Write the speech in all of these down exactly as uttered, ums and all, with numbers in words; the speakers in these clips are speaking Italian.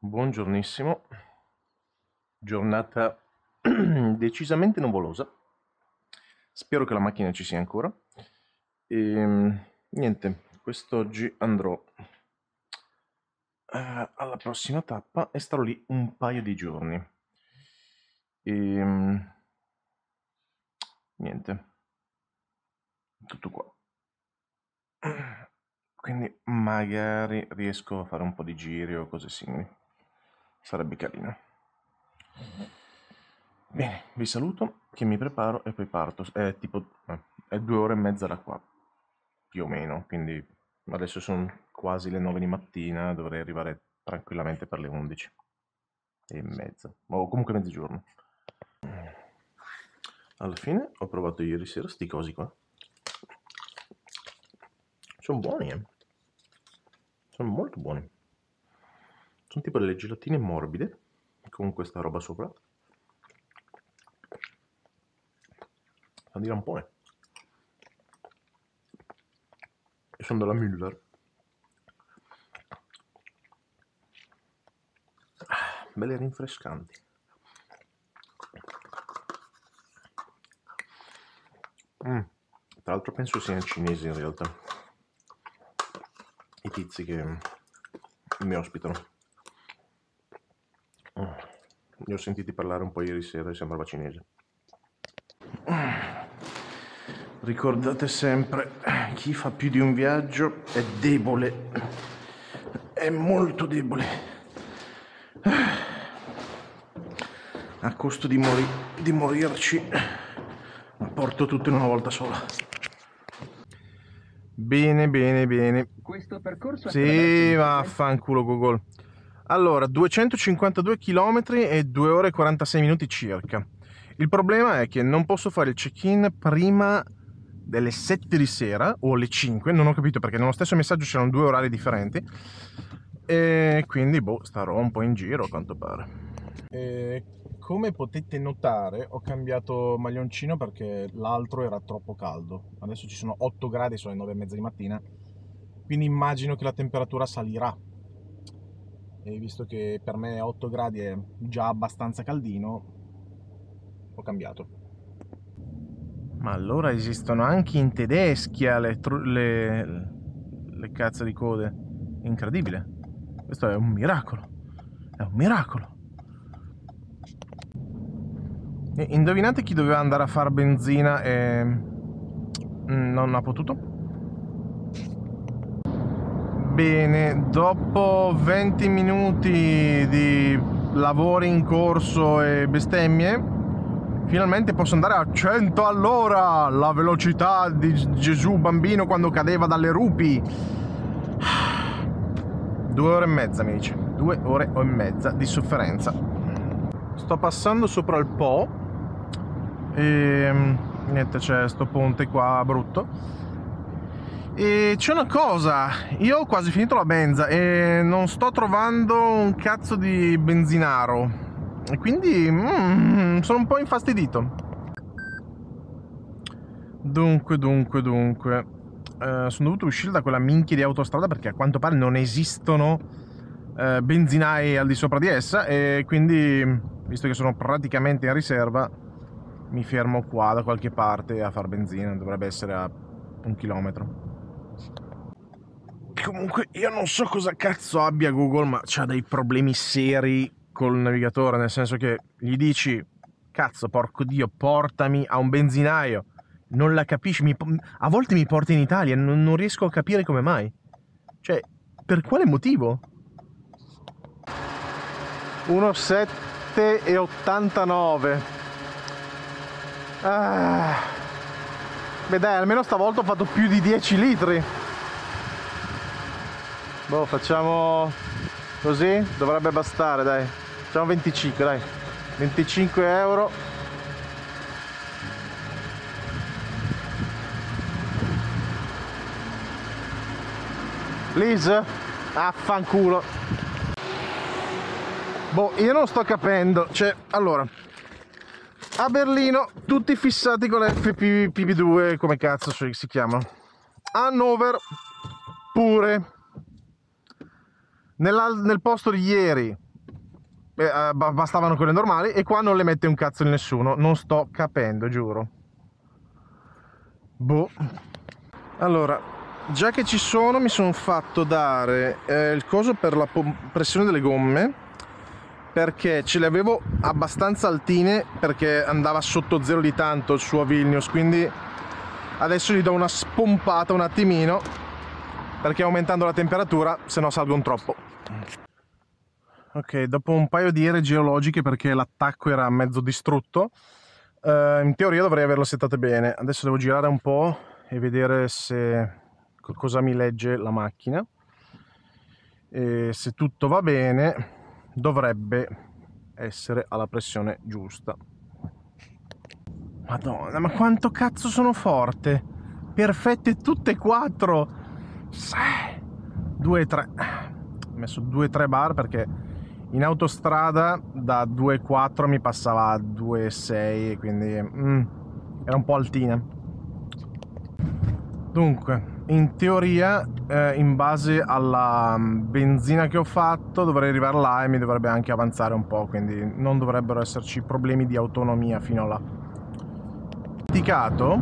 Buongiornissimo, giornata decisamente nuvolosa, spero che la macchina ci sia ancora. E niente, quest'oggi andrò uh, alla prossima tappa e starò lì un paio di giorni. E, um, niente, tutto qua. Quindi magari riesco a fare un po' di giri o cose simili. Sarebbe carino. Bene, vi saluto, che mi preparo e poi parto. È tipo è due ore e mezza da qua, più o meno. Quindi adesso sono quasi le nove di mattina, dovrei arrivare tranquillamente per le undici e mezza. O comunque mezzogiorno. Alla fine ho provato ieri sera sti cosi qua. Sono buoni, eh. Sono molto buoni. Sono tipo delle gelatine morbide con questa roba sopra. Fa di lampone. E sono della Müller. Ah, belle rinfrescanti. Mm. Tra l'altro penso siano cinesi in realtà i tizi che mi ospitano. Li ho sentiti parlare un po' ieri sera e sembrava cinese. Ricordate sempre, chi fa più di un viaggio è debole, è molto debole, a costo di, mori di morirci, ma porto tutto in una volta sola. Bene, bene, bene. Questo percorso sì, vaffanculo Google. Allora, duecentocinquantadue chilometri e due ore e quarantasei minuti circa. Il problema è che non posso fare il check-in prima delle sette di sera o alle cinque, non ho capito perché nello stesso messaggio c'erano due orari differenti. E quindi, boh, starò un po' in giro a quanto pare. E come potete notare, ho cambiato maglioncino perché l'altro era troppo caldo. Adesso ci sono otto gradi, sono le nove e mezza di mattina. Quindi immagino che la temperatura salirà, e visto che per me otto gradi è già abbastanza caldino, ho cambiato. Ma allora esistono anche in Tedeschia le, le, le cazzo di code, incredibile, questo è un miracolo, è un miracolo. E indovinate chi doveva andare a far benzina e non ha potuto? Bene, dopo venti minuti di lavori in corso e bestemmie, finalmente posso andare a cento all'ora, la velocità di Gesù bambino quando cadeva dalle rupi. Due ore e mezza, amici, due ore e mezza di sofferenza. Sto passando sopra il Po e niente, c'è sto ponte qua brutto. E c'è una cosa, io ho quasi finito la benza e non sto trovando un cazzo di benzinaro e quindi mm, sono un po' infastidito. Dunque, dunque, dunque eh, sono dovuto uscire da quella minchia di autostrada perché a quanto pare non esistono eh, benzinai al di sopra di essa, e quindi, visto che sono praticamente in riserva, mi fermo qua da qualche parte a far benzina. Dovrebbe essere a un chilometro. Comunque io non so cosa cazzo abbia Google, ma c'ha dei problemi seri col navigatore, nel senso che gli dici cazzo, porco dio, portami a un benzinaio, non la capisci, mi, a volte mi porti in Italia, non, non riesco a capire come mai, cioè per quale motivo. Uno virgola sette e ottantanove. Ah, beh dai, almeno stavolta ho fatto più di dieci litri. Boh, facciamo così, dovrebbe bastare, dai. Facciamo venticinque, dai. venticinque euro. Please? Affanculo. Boh, io non sto capendo. Cioè, allora, a Berlino tutti fissati con la F P P due, come cazzo si chiama. Hannover pure. Nella, nel posto di ieri eh, bastavano quelle normali e qua non le mette un cazzo di nessuno. Non sto capendo, giuro. Boh. Allora, già che ci sono, mi sono fatto dare eh, il coso per la pressione delle gomme, perché ce le avevo abbastanza altine, perché andava sotto zero di tanto il suo Vilnius, quindi adesso gli do una spompata un attimino, perché aumentando la temperatura se no salgono troppo. Ok, dopo un paio di ere geologiche, perché l'attacco era mezzo distrutto, eh, in teoria dovrei averlo settato bene. Adesso devo girare un po' e vedere se cosa mi legge la macchina, e se tutto va bene dovrebbe essere alla pressione giusta. Madonna, ma quanto cazzo sono forte! Perfette tutte e quattro! due tre. Ho messo due tre bar perché in autostrada da due quattro mi passava a due sei, quindi mm, era un po' altina. Dunque, in teoria, eh, in base alla benzina che ho fatto, dovrei arrivare là e mi dovrebbe anche avanzare un po', quindi non dovrebbero esserci problemi di autonomia fino a là. Ho dimenticato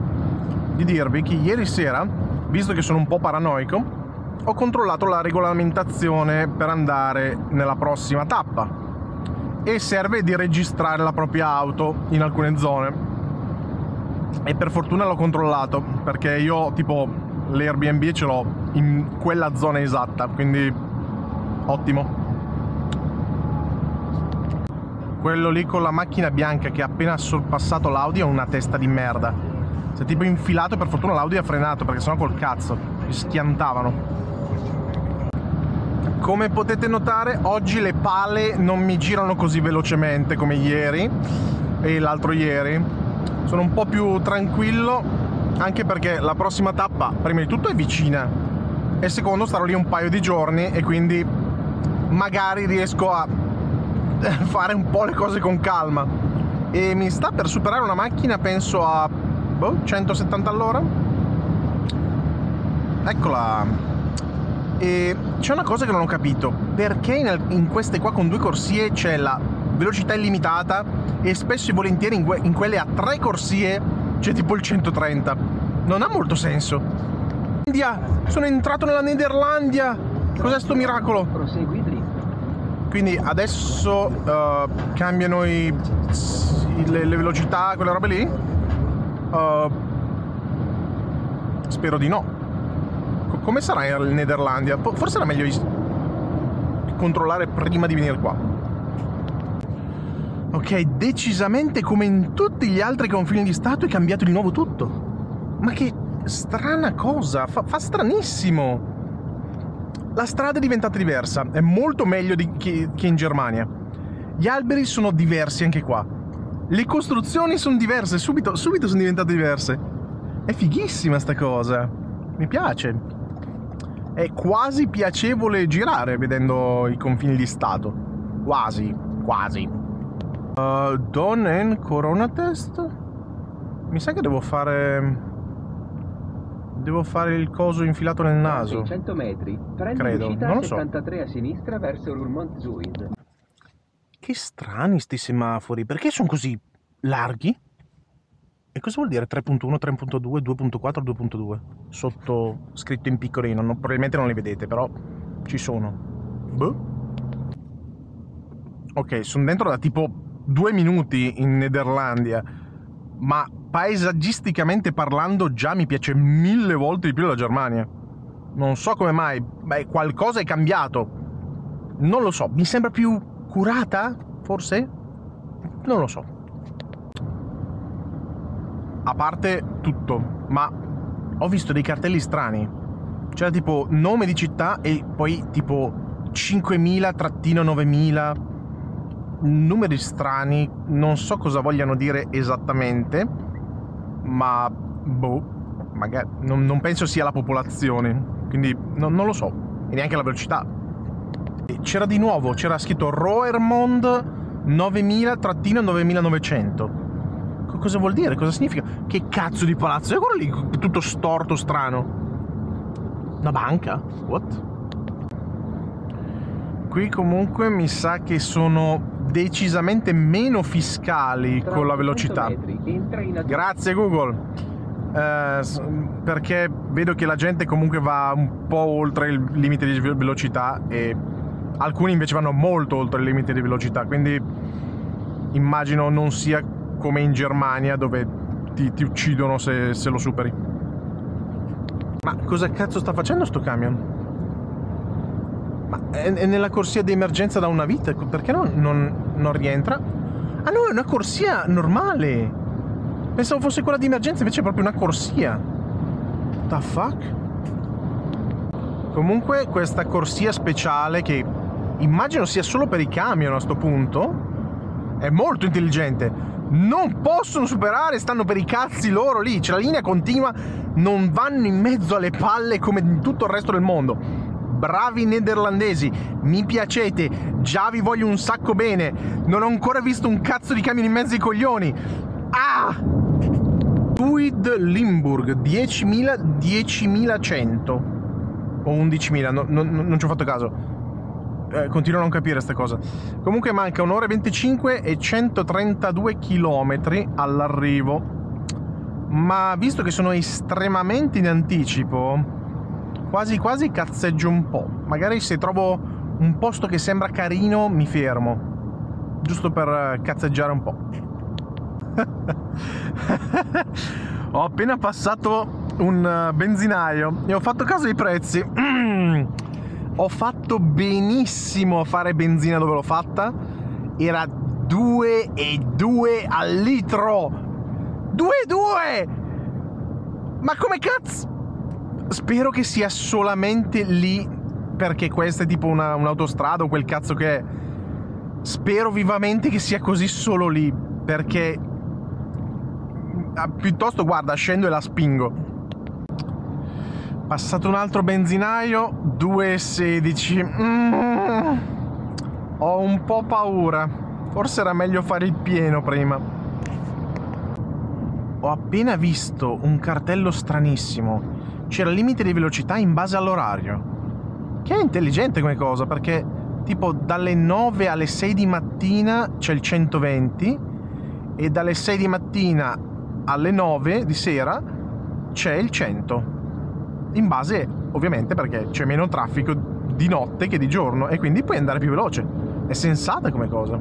di dirvi che ieri sera, visto che sono un po' paranoico, ho controllato la regolamentazione per andare nella prossima tappa e serve di registrare la propria auto in alcune zone, e per fortuna l'ho controllato, perché io tipo l'Airbnb ce l'ho in quella zona esatta, quindi ottimo. Quello lì con la macchina bianca che ha appena sorpassato l'Audi è una testa di merda. Si è tipo infilato, per fortuna l'Audi ha frenato, perché sennò col cazzo mi schiantavano. Come potete notare, oggi le pale non mi girano così velocemente come ieri e l'altro ieri. Sono un po' più tranquillo, anche perché la prossima tappa, prima di tutto, è vicina, e secondo, starò lì un paio di giorni e quindi magari riesco a fare un po' le cose con calma. E mi sta per superare una macchina, penso a boh, centosettanta all'ora. Eccola. E c'è una cosa che non ho capito: perché in, in queste qua con due corsie c'è la velocità illimitata e spesso e volentieri in, in quelle a tre corsie c'è tipo il centotrenta. Non ha molto senso. India, sono entrato nella Nederlandia. Cos'è sto miracolo? Prosegui dritto. Quindi adesso uh, cambiano i, le, le velocità, quelle robe lì? Uh, spero di no. C come sarà in Nederlandia? Forse era meglio controllare prima di venire qua. Ok, decisamente come in tutti gli altri confini di Stato è cambiato di nuovo tutto. Ma che strana cosa, fa, fa stranissimo. La strada è diventata diversa, è molto meglio di, che, che in Germania. Gli alberi sono diversi anche qua. Le costruzioni sono diverse, subito, subito sono diventate diverse. È fighissima sta cosa, mi piace. È quasi piacevole girare vedendo i confini di Stato. Quasi, quasi. Uh, Don and Corona test? Mi sa che devo fare... Devo fare il coso infilato nel naso. seicento metri, prendi l'uscita settantatré a sinistra verso Roermond Zuid. Che strani sti semafori, perché sono così larghi? E cosa vuol dire tre punto uno, tre punto due, due punto quattro, due punto due? Sotto scritto in piccolino, non, probabilmente non li vedete, però ci sono. Boh. Ok, sono dentro da tipo due minuti in Nederlandia, ma paesaggisticamente parlando già mi piace mille volte di più la Germania. Non so come mai, beh, qualcosa è cambiato. Non lo so, mi sembra più curata, forse? Non lo so. A parte tutto, ma ho visto dei cartelli strani. C'era tipo nome di città e poi tipo cinquemila novemila... numeri strani, non so cosa vogliano dire esattamente, ma boh, magari non, non penso sia la popolazione, quindi no, non lo so, e neanche la velocità. C'era di nuovo, c'era scritto Roermond novemila novemilanovecento. Cosa vuol dire? Cosa significa? Che cazzo di palazzo è quello lì, tutto storto, strano? Una banca? What? Qui comunque mi sa che sono decisamente meno fiscali con la velocità. Grazie Google. Eh, perché vedo che la gente comunque va un po' oltre il limite di velocità e alcuni invece vanno molto oltre il limite di velocità, quindi immagino non sia come in Germania dove ti, ti uccidono se, se lo superi. Ma cosa cazzo sta facendo sto camion? Ma è, è nella corsia di emergenza da una vita, perché non, non, non rientra? Ah no, è una corsia normale! Pensavo fosse quella di emergenza, invece è proprio una corsia. What the fuck? Comunque questa corsia speciale, che immagino sia solo per i camion a sto punto, è molto intelligente. Non possono superare, stanno per i cazzi loro lì. C'è la linea continua, non vanno in mezzo alle palle come in tutto il resto del mondo. Bravi nederlandesi, mi piacete, già vi voglio un sacco bene. Non ho ancora visto un cazzo di camion in mezzo ai coglioni. Ah! Zuid Limburg, diecimila, diecimilacento o undicimila, no, no, non ci ho fatto caso, eh, continuo a non capire questa cosa. Comunque manca un'ora e venticinque e centotrentadue chilometri all'arrivo, ma visto che sono estremamente in anticipo, quasi quasi cazzeggio un po'. Magari se trovo un posto che sembra carino mi fermo, giusto per cazzeggiare un po'. Ho appena passato un benzinaio e ho fatto caso ai prezzi. mm. Ho fatto benissimo a fare benzina dove l'ho fatta. Era due e due al litro. Due e due! Ma come cazzo? Spero che sia solamente lì, perché questa è tipo una, un'autostrada o quel cazzo che è. Spero vivamente che sia così solo lì, perché piuttosto guarda, scendo e la spingo. Passato un altro benzinaio, due e sedici. mm. Ho un po' paura, forse era meglio fare il pieno prima. Ho appena visto un cartello stranissimo, c'era il limite di velocità in base all'orario, che è intelligente come cosa, perché tipo dalle nove alle sei di mattina c'è il centoventi e dalle sei di mattina alle nove di sera c'è il cento, in base ovviamente, perché c'è meno traffico di notte che di giorno e quindi puoi andare più veloce. È sensata come cosa.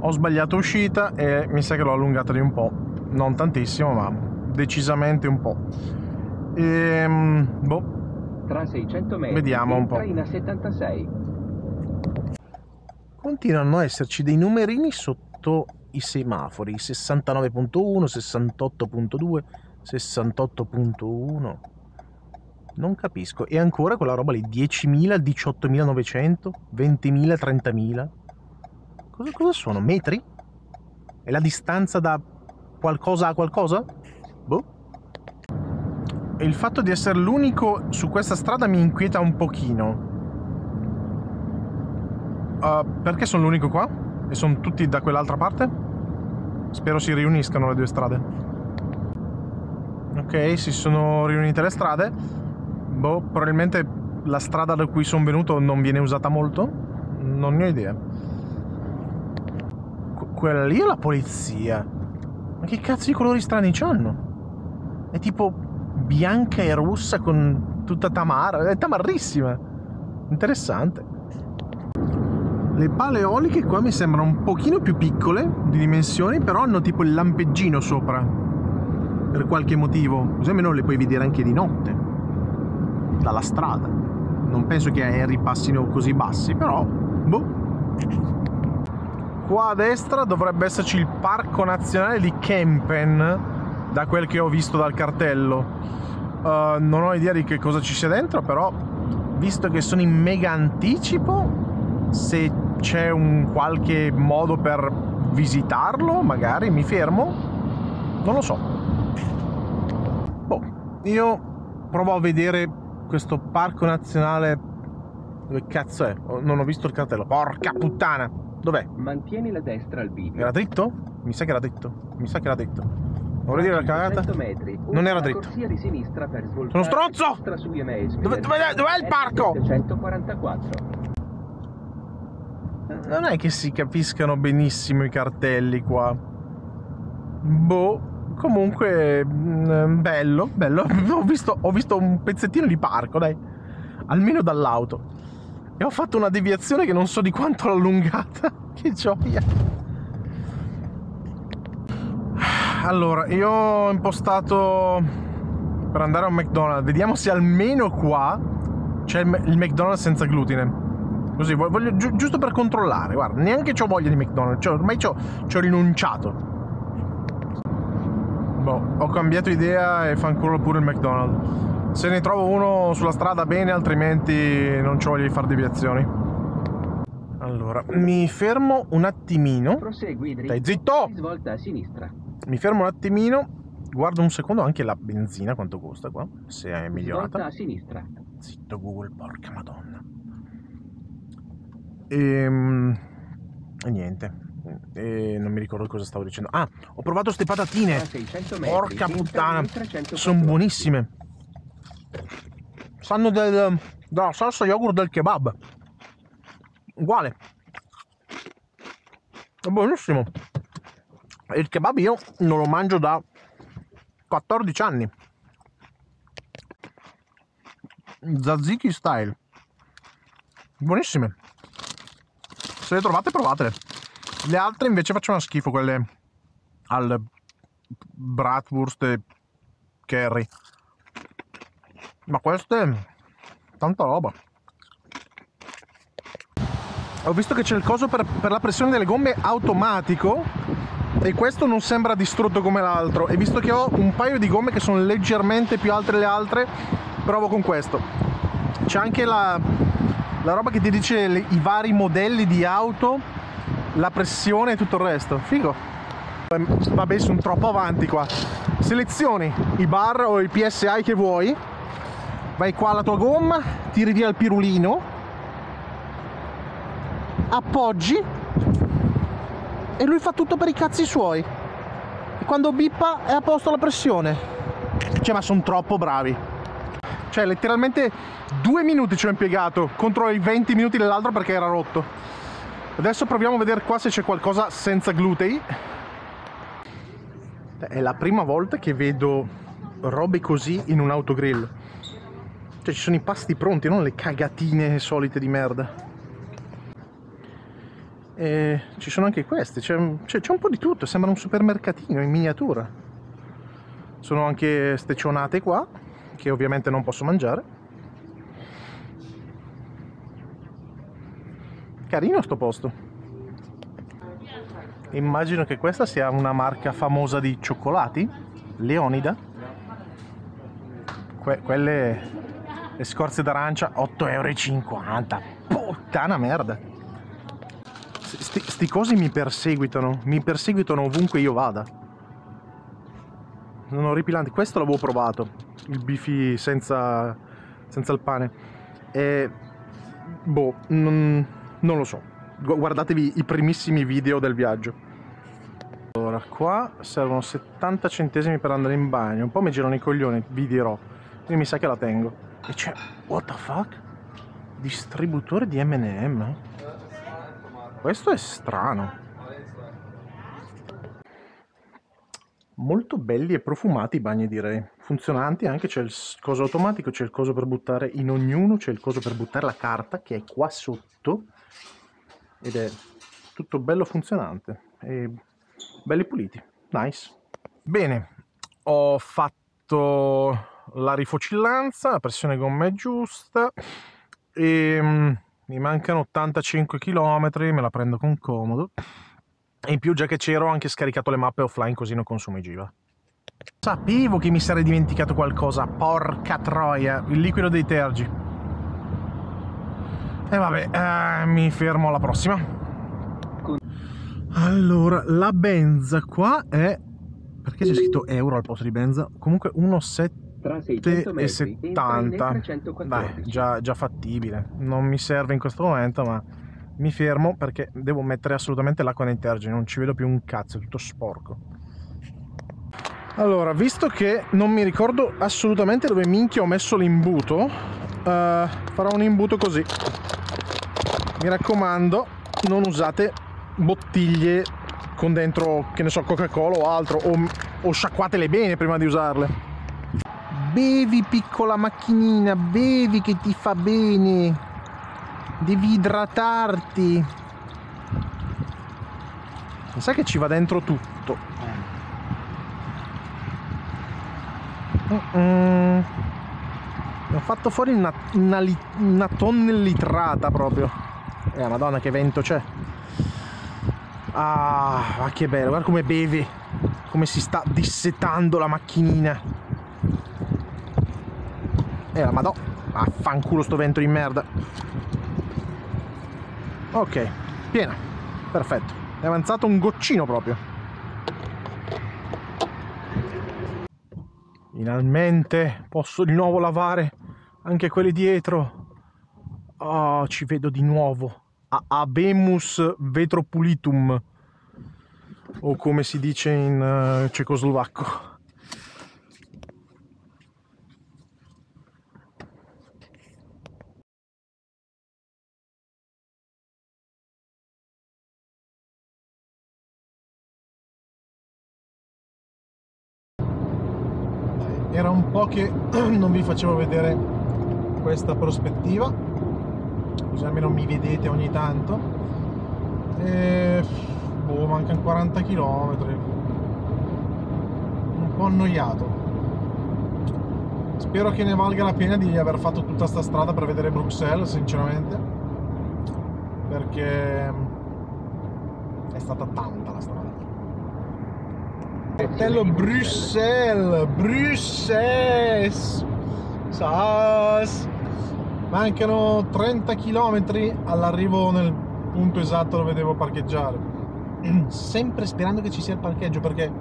Ho sbagliato uscita e mi sa che l'ho allungata di un po', non tantissimo ma decisamente un po'. Ehm, boh, tra seicento metri vediamo un po'. settantasei. Continuano a esserci dei numerini sotto i semafori, sessantanove punto uno, sessantotto punto due, sessantotto punto uno, non capisco. E ancora quella roba lì, diecimila, diciottomilanovecento, ventimila, trentamila, cosa, cosa sono? Metri? È la distanza da qualcosa a qualcosa? Boh. E il fatto di essere l'unico su questa strada mi inquieta un pochino. Uh, perché sono l'unico qua? E sono tutti da quell'altra parte? Spero si riuniscano le due strade. Ok, si sono riunite le strade. Boh, probabilmente la strada da cui sono venuto non viene usata molto. Non ne ho idea. Qu quella lì è la polizia. Ma che cazzo di colori strani c'hanno? È tipo bianca e rossa con tutta tamara. È tamarrissima. Interessante. Le pale eoliche qua mi sembrano un pochino più piccole di dimensioni, però hanno tipo il lampeggino sopra per qualche motivo, così almeno le puoi vedere anche di notte dalla strada. Non penso che aerei passino così bassi, però boh. Qua a destra dovrebbe esserci il parco nazionale di Kempen, da quel che ho visto dal cartello. Uh, non ho idea di che cosa ci sia dentro, però visto che sono in mega anticipo, se c'è un qualche modo per visitarlo, magari mi fermo, non lo so. Boh, io provo a vedere questo parco nazionale. Dove cazzo è? Non ho visto il cartello. Porca puttana! Dov'è? Mantieni la destra al bivio. Era dritto? Mi sa che era dritto. Mi sa che era dritto. Vorrei dire la cagata. cento metri, non era dritto. Di sinistra per sono stronzo! Dov'è dov dov il parco? centoquarantaquattro. Non è che si capiscano benissimo i cartelli qua. Boh. Comunque, bello, bello. Ho visto, ho visto un pezzettino di parco, dai. Almeno dall'auto. E ho fatto una deviazione che non so di quanto l'ho allungata. Che gioia. Allora, io ho impostato per andare a un McDonald's. Vediamo se almeno qua c'è il McDonald's senza glutine. Così, voglio, gi giusto per controllare. Guarda, neanche c'ho voglia di McDonald's, cioè, ormai ci ho rinunciato. Boh, ho cambiato idea e fanculo pure il McDonald's. Se ne trovo uno sulla strada bene, altrimenti non ci voglio di fare deviazioni. Allora, mi fermo un attimino. Prosegui dritto. Dai, zitto! Svolta a sinistra. Mi fermo un attimino, guardo un secondo anche la benzina, quanto costa qua, se è migliorata. Svolta a sinistra. Zitto Google, porca madonna. Ehm... E niente. E non mi ricordo cosa stavo dicendo. Ah, ho provato ste patatine. seicento metri, porca puttana, sono buonissime. Sanno del, della salsa yogurt del kebab. Uguale. È buonissimo. E il kebab io non lo mangio da quattordici anni. Tzatziki style. Buonissime. Se le trovate, provatele. Le altre invece facevano schifo, quelle al bratwurst e curry. Ma queste, tanta roba. Ho visto che c'è il coso per, per la pressione delle gomme automatico e questo non sembra distrutto come l'altro. E visto che ho un paio di gomme che sono leggermente più alte delle altre, provo con questo. C'è anche la, la roba che ti dice le, i vari modelli di auto, la pressione e tutto il resto. Figo. Vabbè, sono troppo avanti qua. Selezioni i bar o i P S I che vuoi, vai qua alla tua gomma, tiri via il pirulino, appoggi e lui fa tutto per i cazzi suoi. E quando bippa è a posto la pressione. Cioè, ma sono troppo bravi. Cioè, letteralmente due minuti ci ho impiegato contro i venti minuti dell'altro perché era rotto. Adesso proviamo a vedere qua se c'è qualcosa senza glutei. È la prima volta che vedo robe così in un autogrill. Cioè, ci sono i pasti pronti, non le cagatine solite di merda. E ci sono anche queste, c'è un po' di tutto, sembra un supermercatino in miniatura. Sono anche ste cionate qua, che ovviamente non posso mangiare. Carino sto posto. Immagino che questa sia una marca famosa di cioccolati, Leonida. Que quelle, le scorze d'arancia, otto e cinquanta euro. Puttana merda. Sti, sti cosi mi perseguitano, mi perseguitano ovunque io vada. Sono orripilanti. Questo l'avevo provato, il bifi senza, senza il pane. E boh, non... non lo so, guardatevi i primissimi video del viaggio. Allora, qua servono settanta centesimi per andare in bagno. Un po' mi girano i coglioni, vi dirò. Quindi mi sa che la tengo. E c'è, what the fuck? Distributore di M and M? Questo è strano. Molto belli e profumati i bagni, direi. Funzionanti anche, c'è il coso automatico, c'è il coso per buttare in ognuno, c'è il coso per buttare la carta che è qua sotto. Ed è tutto bello funzionante e belli puliti, nice. Bene, ho fatto la rifocillanza, la pressione gomma è giusta e um, mi mancano ottantacinque chilometri, me la prendo con comodo. E in più, già che c'ero, ho anche scaricato le mappe offline così non consumo i giga. Sapevo che mi sarei dimenticato qualcosa, porca troia, il liquido dei tergi. E eh vabbè, eh, mi fermo alla prossima. Allora, la benza qua è... perché c'è scritto euro al posto di benza? Comunque uno virgola settanta. Dai, già, già fattibile. Non mi serve in questo momento, ma mi fermo perché devo mettere assolutamente l'acqua nei tergini. Non ci vedo più un cazzo, è tutto sporco. Allora, visto che non mi ricordo assolutamente dove minchia ho messo l'imbuto, uh, farò un imbuto così. Mi raccomando, non usate bottiglie con dentro, che ne so, Coca-Cola o altro, o, o sciacquatele bene prima di usarle. Bevi, piccola macchinina, bevi che ti fa bene, devi idratarti. Sai che ci va dentro tutto. Mm-mm. Ho fatto fuori una, una, una tonnellitrata proprio. Eh, madonna che vento c'è. Ah, ma che bello, guarda come beve, come si sta dissetando la macchinina. Eh, la madonna, affanculo sto vento di merda. Ok, piena, perfetto, è avanzato un goccino proprio. Finalmente posso di nuovo lavare anche quelli dietro. Oh, ci vedo di nuovo. Abemus vetropulitum, o come si dice in uh, cecoslovacco. Era un po' che non vi facevo vedere questa prospettiva, così almeno mi vedete ogni tanto. E, boh, mancano quaranta chilometri, un po' annoiato. Spero che ne valga la pena di aver fatto tutta sta strada per vedere Bruxelles, sinceramente, perché è stata tanta la strada. Fratello Bruxelles, Bruxelles, Sas. Mancano trenta chilometri all'arrivo nel punto esatto dove devo parcheggiare. Sempre sperando che ci sia il parcheggio, perché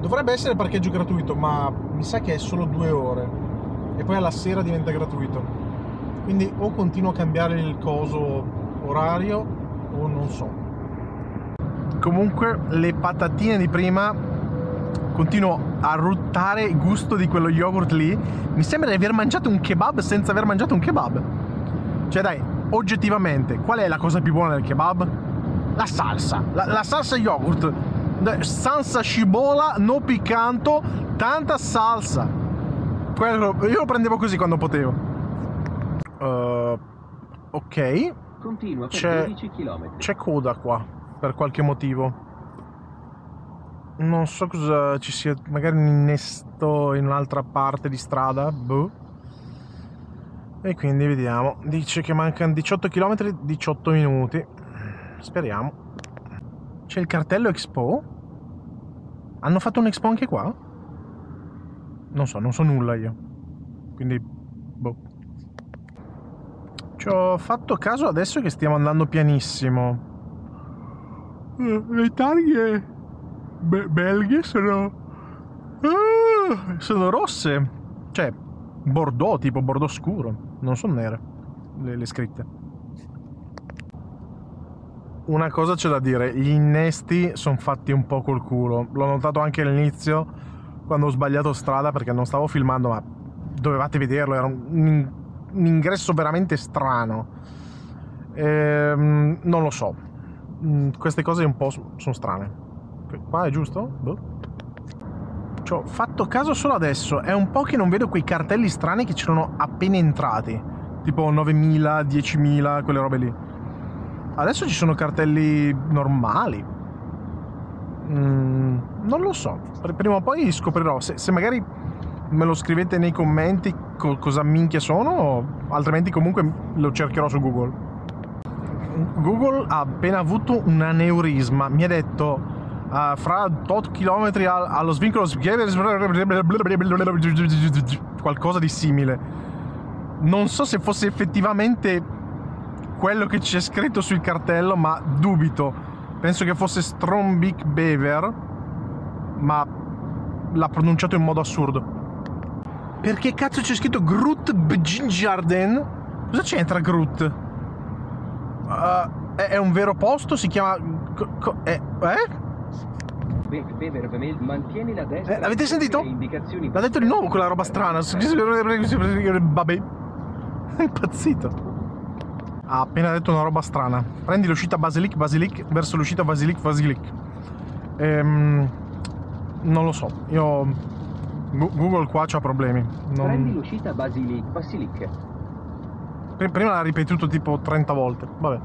dovrebbe essere parcheggio gratuito, ma mi sa che è solo due ore e poi alla sera diventa gratuito. Quindi o continuo a cambiare il coso orario o non so. Comunque le patatine di prima, continuo a ruttare il gusto di quello yogurt lì. Mi sembra di aver mangiato un kebab senza aver mangiato un kebab. Cioè dai, oggettivamente, qual è la cosa più buona del kebab? La salsa, la, la salsa yogurt. Salsa scibola, no piccanto, tanta salsa. Quello, io lo prendevo così quando potevo. uh, Ok. Continua per dodici chilometri. C'è coda qua per qualche motivo, non so cosa ci sia, magari un innesto in un'altra parte di strada, boh. E quindi vediamo, dice che mancano diciotto chilometri, diciotto minuti, speriamo. C'è il cartello Expo? Hanno fatto un Expo anche qua? Non so, non so nulla io, quindi boh. Ci ho fatto caso adesso che stiamo andando pianissimo. Le targhe be belghe sono ah, sono rosse, cioè bordeaux, tipo bordeaux scuro, non sono nere le, le scritte. Una cosa c'è da dire, gli innesti sono fatti un po' col culo, l'ho notato anche all'inizio quando ho sbagliato strada perché non stavo filmando, ma dovevate vederlo, era un, un ingresso veramente strano. Ehm, non lo so, queste cose un po' sono strane. Qua è giusto? Boh. Ci ho fatto caso solo adesso, è un po' che non vedo quei cartelli strani che c'erano appena entrati, tipo novemila, diecimila, quelle robe lì. Adesso ci sono cartelli normali. mm, Non lo so, prima o poi scoprirò. Se, se magari me lo scrivete nei commenti co cosa minchia sono, altrimenti comunque lo cercherò su Google. Google ha appena avuto un aneurisma, mi ha detto uh, fra otto chilometri al, allo svincolo qualcosa di simile. Non so se fosse effettivamente quello che c'è scritto sul cartello, ma dubito. Penso che fosse Strombeek Beaver, ma l'ha pronunciato in modo assurdo. Perché cazzo c'è scritto Groot Bjingarden? Cosa c'entra Groot? Uh, è, è un vero posto? Si chiama... Co, co, eh, eh? Eh, l'avete sentito? L'ha detto di nuovo quella roba strana. Vabbè. È impazzito. Ha appena detto una roba strana. Prendi l'uscita Basilic, Basilic, verso l'uscita Basilic, Basilic. Ehm, non lo so, io... Google qua c'ha problemi. Non... Prendi l'uscita Basilic, Basilic. Prima l'ha ripetuto tipo trenta volte, vabbè.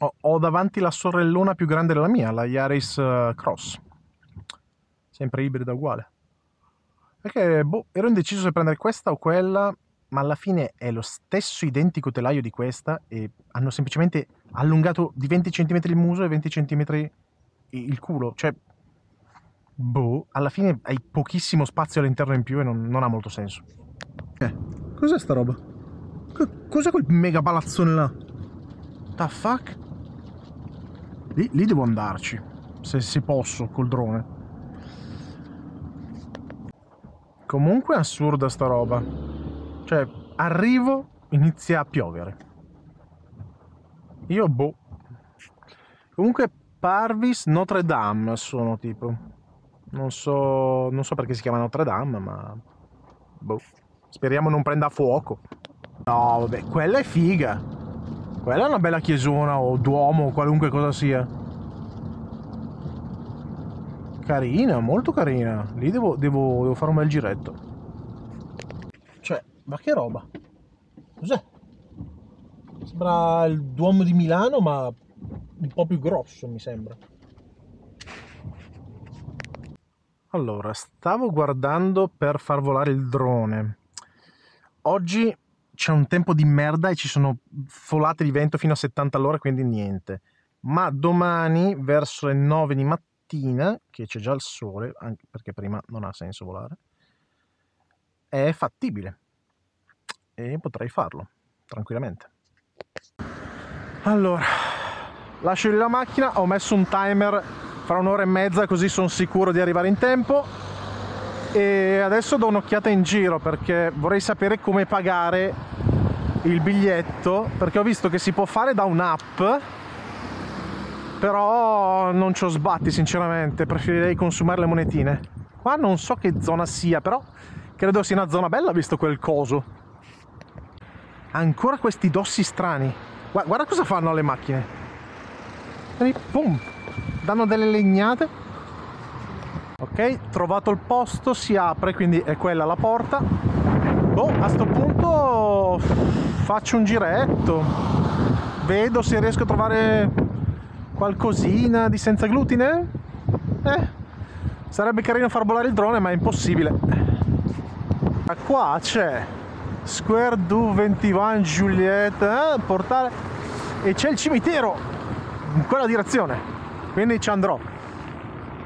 Ho, ho davanti la sorellona più grande della mia, la Yaris Cross. Sempre ibrida uguale. Perché, boh, ero indeciso se prendere questa o quella... ma alla fine è lo stesso identico telaio di questa e hanno semplicemente allungato di venti centimetri il muso e venti centimetri il culo, cioè boh, alla fine hai pochissimo spazio all'interno in più e non, non ha molto senso. Eh, cos'è sta roba? Cos'è quel mega palazzone là? The fuck? Lì, lì devo andarci, se, se posso, col drone. Comunque è assurda sta roba. Cioè, arrivo, inizia a piovere. Io boh. Comunque Parvis Notre Dame sono tipo. Non so, non so perché si chiama Notre Dame, ma boh. Speriamo non prenda fuoco. No, vabbè, quella è figa. Quella è una bella chiesona o duomo o qualunque cosa sia. Carina, molto carina. Lì devo, devo, devo fare un bel giretto. Cioè, ma che roba? Cos'è? Sembra il Duomo di Milano, ma un po' più grosso, mi sembra. Allora, stavo guardando per far volare il drone. Oggi c'è un tempo di merda e ci sono folate di vento fino a settanta all'ora, quindi niente. Ma domani, verso le nove di mattina, che c'è già il sole, anche perché prima non ha senso volare, è fattibile. E potrei farlo tranquillamente. Allora, lascio lì la macchina, ho messo un timer fra un'ora e mezza così sono sicuro di arrivare in tempo. E adesso do un'occhiata in giro perché vorrei sapere come pagare il biglietto, perché ho visto che si può fare da un'app, però non ci ho sbatti sinceramente, preferirei consumare le monetine. Qua non so che zona sia, però credo sia una zona bella visto quel coso. Ancora questi dossi strani. Guarda cosa fanno alle macchine. E boom, danno delle legnate. Ok, trovato il posto, si apre, quindi è quella la porta. Boh, a sto punto faccio un giretto. Vedo se riesco a trovare qualcosina di senza glutine. Eh, sarebbe carino far volare il drone, ma è impossibile. Ma qua c'è Square Du ventuno Juliet, eh, portale, e c'è il cimitero in quella direzione, quindi ci andrò.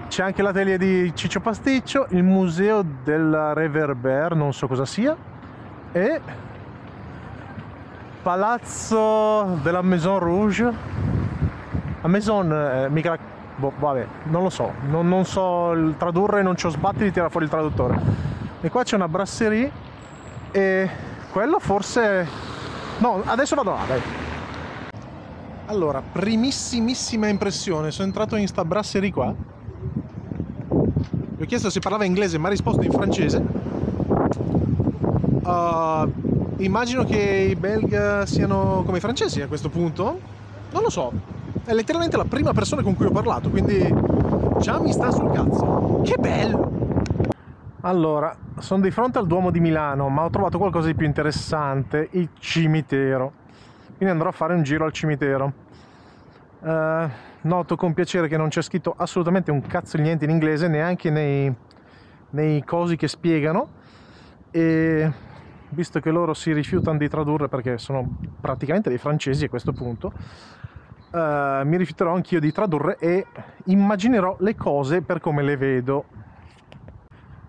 C'è anche l'atelier di Ciccio Pasticcio, il Museo della Reverber, non so cosa sia, e Palazzo della Maison Rouge. La Maison, eh, mica la... boh, vabbè, non lo so, non, non so il tradurre, non ci ho sbatti di tirare fuori il traduttore. E qua c'è una brasserie e... quello forse... no, adesso vado là, dai. Allora, primissimissima impressione. Sono entrato in sta brasserie qua. Gli ho chiesto se parlava inglese, ma ha risposto in francese. Uh, immagino che i belga siano come i francesi a questo punto. Non lo so. È letteralmente la prima persona con cui ho parlato, quindi già mi sta sul cazzo. Che bello! Allora, sono di fronte al Duomo di Milano, ma ho trovato qualcosa di più interessante, il cimitero. Quindi andrò a fare un giro al cimitero. Uh, noto con piacere che non c'è scritto assolutamente un cazzo di niente in inglese, neanche nei, nei cosi che spiegano. E visto che loro si rifiutano di tradurre perché sono praticamente dei francesi a questo punto, uh, mi rifiuterò anch'io di tradurre e immaginerò le cose per come le vedo.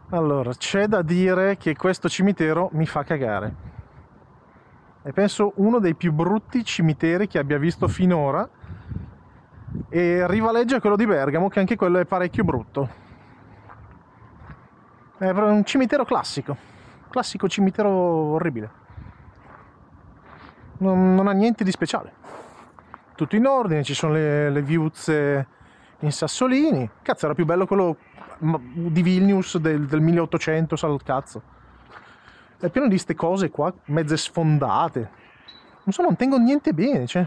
Allora, c'è da dire che questo cimitero mi fa cagare. E penso uno dei più brutti cimiteri che abbia visto finora. E rivaleggia quello di Bergamo, che anche quello è parecchio brutto. È un cimitero classico. Classico cimitero orribile. Non, non ha niente di speciale. Tutto in ordine, ci sono le, le viuzze... in sassolini. Cazzo, era più bello quello di Vilnius del, del milleottocento, sal cazzo. È pieno di ste cose qua, mezze sfondate. Non so, non tengo niente bene, cioè.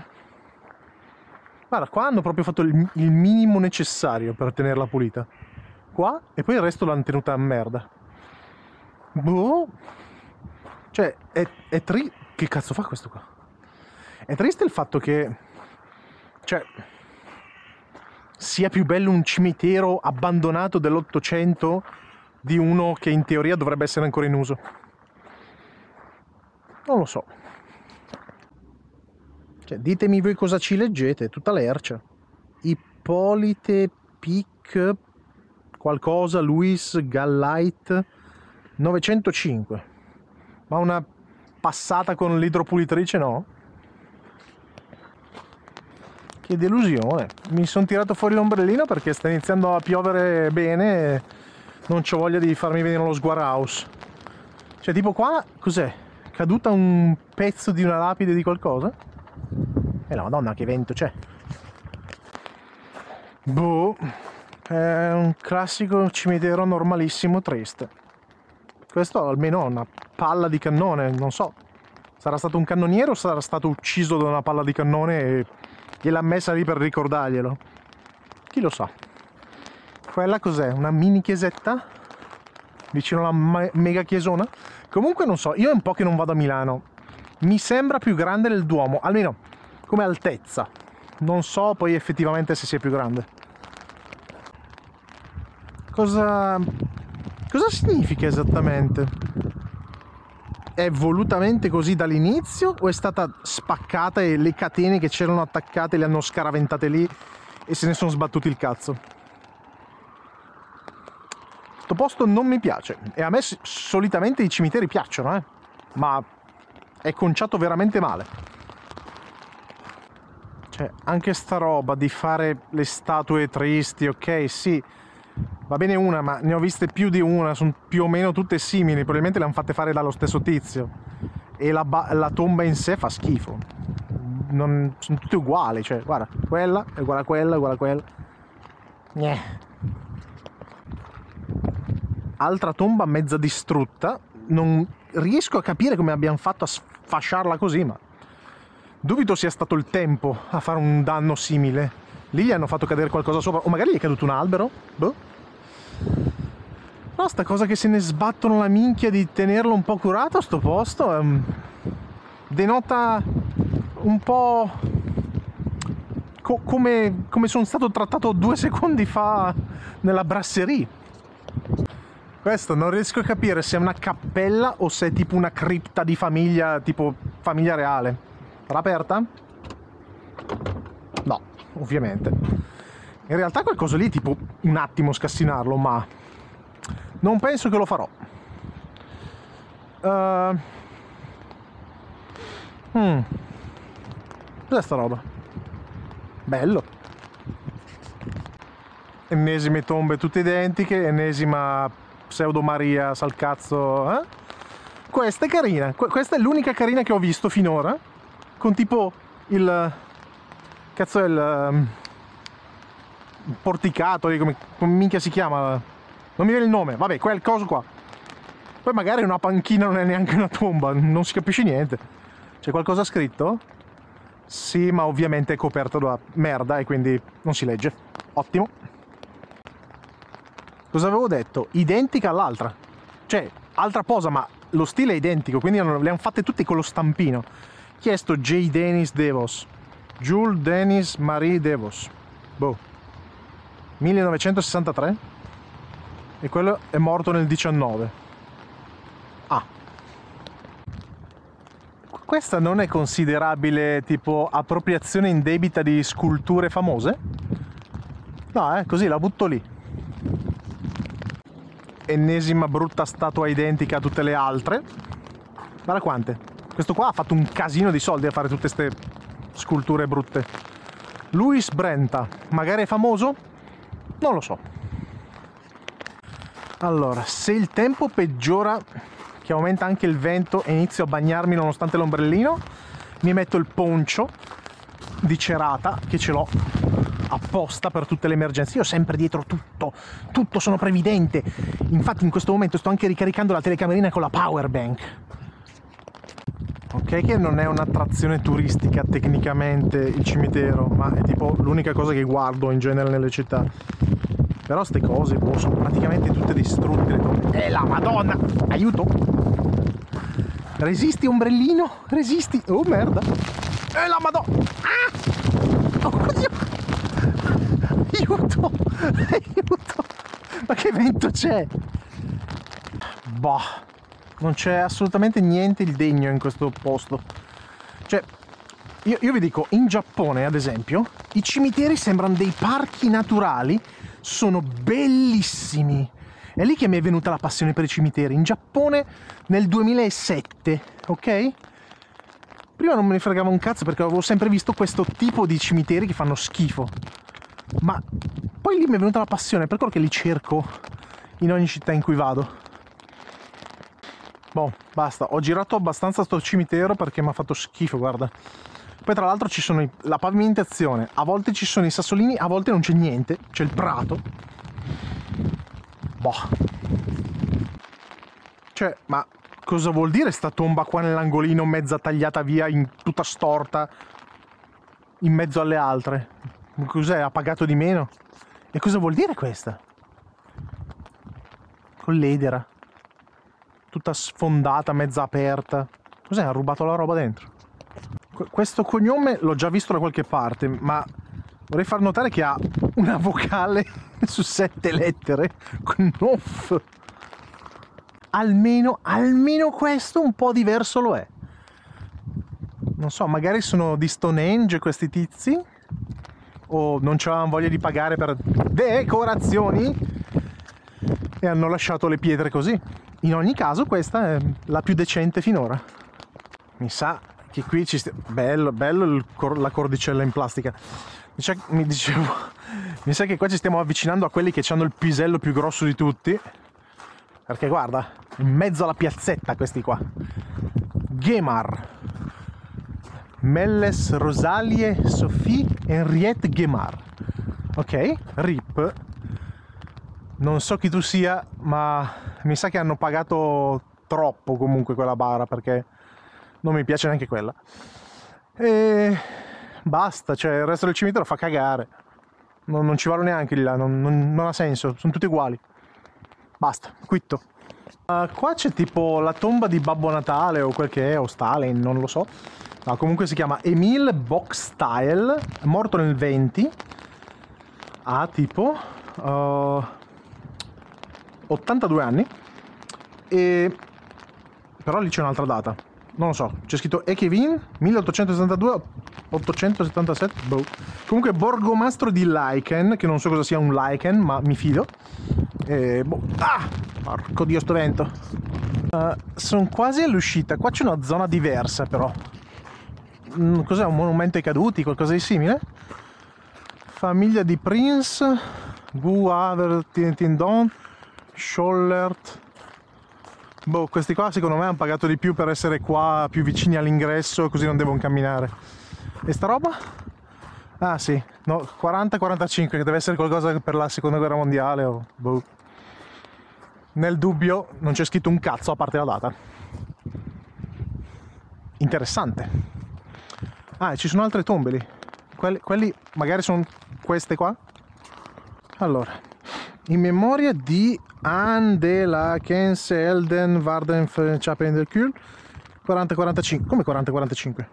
Guarda, qua hanno proprio fatto il, il minimo necessario per tenerla pulita. Qua, e poi il resto l'hanno tenuta a merda. Boh. Cioè, è, è tri... Che cazzo fa questo qua? È triste il fatto che... Cioè... sia più bello un cimitero abbandonato dell'Ottocento di uno che in teoria dovrebbe essere ancora in uso. Non lo so. Cioè, ditemi voi cosa ci leggete, tutta l'ercia. Ippolite, Pic, qualcosa, Luis, Gallait, novecentocinque. Ma una passata con l'idropulitrice no? Che delusione. Mi sono tirato fuori l'ombrellino perché sta iniziando a piovere bene e non c'ho voglia di farmi vedere lo sguaraus. Cioè, tipo qua, cos'è? Caduta un pezzo di una lapide di qualcosa? E eh la madonna che vento c'è. Boh. È un classico cimitero normalissimo, triste. Questo almeno ha una palla di cannone, non so. Sarà stato un cannoniere o sarà stato ucciso da una palla di cannone e... gliel'ha messa lì per ricordarglielo. Chi lo sa. Quella cos'è? Una mini chiesetta? Vicino alla me mega chiesona? Comunque non so, io è un po' che non vado a Milano. Mi sembra più grande del Duomo, almeno come altezza. Non so poi effettivamente se sia più grande. Cosa... cosa significa esattamente? È volutamente così dall'inizio o è stata spaccata e le catene che c'erano attaccate le hanno scaraventate lì e se ne sono sbattuti il cazzo? Sto posto non mi piace, e a me solitamente i cimiteri piacciono, eh? Ma è conciato veramente male. Cioè, anche sta roba di fare le statue tristi, ok, sì, va bene una, ma ne ho viste più di una, sono più o meno tutte simili, probabilmente le hanno fatte fare dallo stesso tizio. E la, la tomba in sé fa schifo. Non, sono tutte uguali, cioè, guarda, quella è uguale a quella, è uguale a quella. Nieh. Altra tomba mezza distrutta, non riesco a capire come abbiano fatto a sfasciarla così, ma dubito sia stato il tempo a fare un danno simile. Lì gli hanno fatto cadere qualcosa sopra, o magari gli è caduto un albero, boh. No, sta cosa che se ne sbattono la minchia di tenerlo un po' curato sto posto ehm, denota un po' co come, come sono stato trattato due secondi fa nella brasserie. Questo non riesco a capire se è una cappella o se è tipo una cripta di famiglia, tipo famiglia reale. Era aperta? No, ovviamente. In realtà qualcosa lì, tipo un attimo scassinarlo, ma non penso che lo farò. Uh... Mm. Cos'è sta roba? Bello. Ennesime tombe tutte identiche, ennesima pseudo Maria, sal cazzo. Eh? Questa è carina, Qu questa è l'unica carina che ho visto finora, con tipo il... cazzo è il... porticato, come, come minchia si chiama, non mi viene il nome, vabbè, quel coso qua. Poi magari una panchina non è neanche una tomba, non si capisce niente. C'è qualcosa scritto? Sì, ma ovviamente è coperto da merda e quindi non si legge. Ottimo. Cosa avevo detto? Identica all'altra, cioè altra posa, ma lo stile è identico, quindi le hanno fatte tutte con lo stampino. Chi è sto J. Denis Devos? Jules Denis Marie Devos, boh, millenovecentosessantatré, e quello è morto nel diciannove. Ah, questa non è considerabile tipo appropriazione indebita di sculture famose? No, eh, così la butto lì. Ennesima brutta statua identica a tutte le altre. Guarda quante. Questo qua ha fatto un casino di soldi a fare tutte queste sculture brutte. Luis Brenta, magari è famoso? Non lo so. Allora, se il tempo peggiora, che aumenta anche il vento e inizio a bagnarmi nonostante l'ombrellino, mi metto il poncio di cerata, che ce l'ho, apposta per tutte le emergenze. Io sempre dietro tutto, tutto, sono previdente. Infatti in questo momento sto anche ricaricando la telecamerina con la power bank. Ok, che non è un'attrazione turistica tecnicamente il cimitero, ma è tipo l'unica cosa che guardo in genere nelle città. Però ste cose, boh, sono praticamente tutte distrutte. E eh, la madonna, aiuto! Resisti, ombrellino, resisti. Oh merda. E eh, la madonna. Ah! Oddio. Aiuto, aiuto. Ma che vento c'è? Boh. Non c'è assolutamente niente il degno in questo posto. Cioè, io, io vi dico, in Giappone ad esempio, i cimiteri sembrano dei parchi naturali, sono bellissimi. È lì che mi è venuta la passione per i cimiteri, in Giappone nel duemilasette, ok? Prima non me ne fregava un cazzo perché avevo sempre visto questo tipo di cimiteri che fanno schifo. Ma poi lì mi è venuta la passione, per quello che li cerco in ogni città in cui vado. Boh, basta, ho girato abbastanza sto cimitero perché mi ha fatto schifo, guarda. Poi tra l'altro ci sono i, la pavimentazione, a volte ci sono i sassolini, a volte non c'è niente, c'è il prato. Boh. Cioè, ma cosa vuol dire sta tomba qua nell'angolino mezza tagliata via, in, tutta storta, in mezzo alle altre? Cos'è? Ha pagato di meno? E cosa vuol dire questa? Con l'edera. Tutta sfondata, mezza aperta. Cos'è? Ha rubato la roba dentro. Qu questo cognome l'ho già visto da qualche parte, ma vorrei far notare che ha una vocale su sette lettere. Knoff. Almeno, almeno questo un po' diverso lo è. Non so, magari sono di Stonehenge questi tizi? O non c'avevano voglia di pagare per decorazioni? E hanno lasciato le pietre così. In ogni caso questa è la più decente finora. Mi sa che qui ci sta... Bello, bello il cor... la cordicella in plastica. Mi, sa... mi dicevo... Mi sa che qua ci stiamo avvicinando a quelli che hanno il pisello più grosso di tutti. Perché guarda, in mezzo alla piazzetta questi qua. Gemar. Melles Rosalie Sophie Henriette Gemar. Ok, R I P. Non so chi tu sia, ma... mi sa che hanno pagato troppo comunque quella bara, perché non mi piace neanche quella. E basta, cioè il resto del cimitero fa cagare. Non, non ci vado neanche di là, non, non, non ha senso, sono tutti uguali. Basta, quitto. Uh, qua c'è tipo la tomba di Babbo Natale o quel che è, o Stalin, non lo so. No, comunque si chiama Emil Boxstyle, morto nel venti. Ah, tipo... Uh... ottantadue anni, e però lì c'è un'altra data, non lo so, c'è scritto Ekevin milleottocentosettantadue ottocentosettantasette, boh. Comunque borgomastro di Lichen, che non so cosa sia un Lichen, ma mi fido, e boh. Ah, porco dio sto vento. Uh, sono quasi all'uscita, qua c'è una zona diversa però. Mm, cos'è, un monumento ai caduti, qualcosa di simile? Famiglia di Prince Buaver Tindindon Scholert. Boh, questi qua secondo me hanno pagato di più per essere qua più vicini all'ingresso, così non devono camminare. E sta roba? Ah sì, no, quaranta quarantacinque, che deve essere qualcosa per la seconda guerra mondiale o boh. Nel dubbio non c'è scritto un cazzo a parte la data. Interessante. Ah, e ci sono altre tombe lì. Quelli, quelli magari sono queste qua. Allora, in memoria di Andelakens Elden Warden Chapenderkul quaranta quarantacinque. Come quaranta quarantacinque?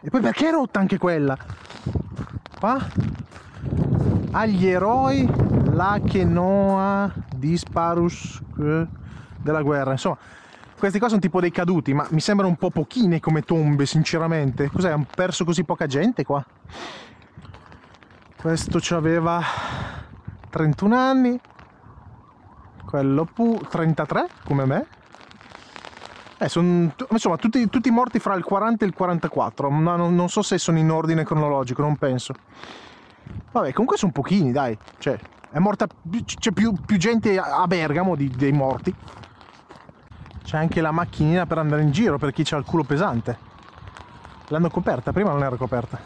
E poi perché rotta anche quella? Qua? Agli eroi Lachenoa Disparus della guerra. Insomma, questi qua sono tipo dei caduti, ma mi sembrano un po' pochine come tombe, sinceramente. Cos'è? Hanno perso così poca gente qua? Questo c'aveva trentuno anni. Quello pu trentatré come me. Eh, sono insomma tutti, tutti morti fra il quaranta e il quarantaquattro, ma non, non so se sono in ordine cronologico, non penso. Vabbè, comunque sono pochini, dai. Cioè, è morta, c'è più, più gente a Bergamo di, dei morti. C'è anche la macchinina per andare in giro per chi c'ha il culo pesante. L'hanno coperta, prima non era coperta.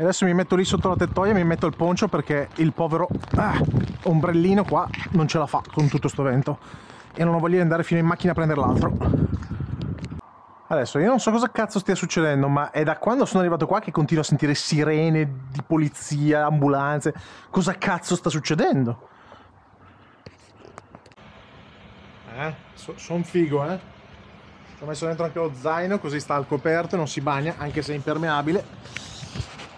E adesso mi metto lì sotto la tettoia e mi metto il poncio, perché il povero ah, ombrellino qua non ce la fa con tutto sto vento, e non ho voglia di andare fino in macchina a prendere l'altro. Adesso io non so cosa cazzo stia succedendo, ma è da quando sono arrivato qua che continuo a sentire sirene di polizia, ambulanze. Cosa cazzo sta succedendo? Eh, so, son figo, eh. Ci ho messo dentro anche lo zaino, così sta al coperto e non si bagna, anche se è impermeabile.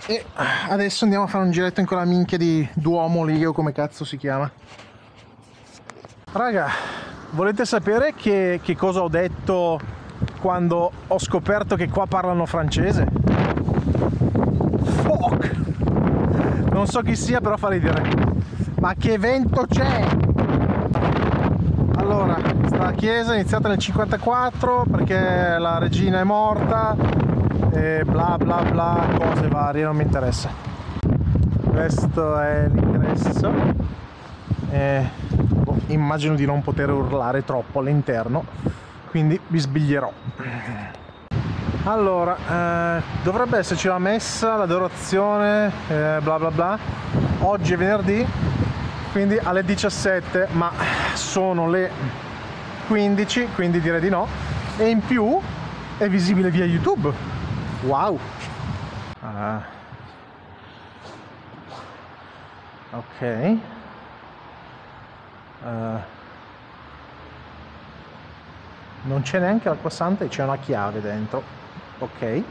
E adesso andiamo a fare un giretto in quella minchia di Duomo lì, o come cazzo si chiama. Raga, volete sapere che, che cosa ho detto quando ho scoperto che qua parlano francese? Fuck! Non so chi sia, però fa ridere. Ma che vento c'è! Allora, sta chiesa è iniziata nel cinquantaquattro perché la regina è morta e bla bla bla, cose varie, non mi interessa. Questo è l'ingresso e boh, immagino di non poter urlare troppo all'interno, quindi vi sbiglierò. Allora, eh, dovrebbe esserci la messa, l'adorazione, eh, bla bla bla. Oggi è venerdì, quindi alle diciassette, ma sono le quindici, quindi direi di no. E in più è visibile via YouTube. Wow! Ah. Ok. Uh. Non c'è neanche l'acqua santa e c'è una chiave dentro. Ok.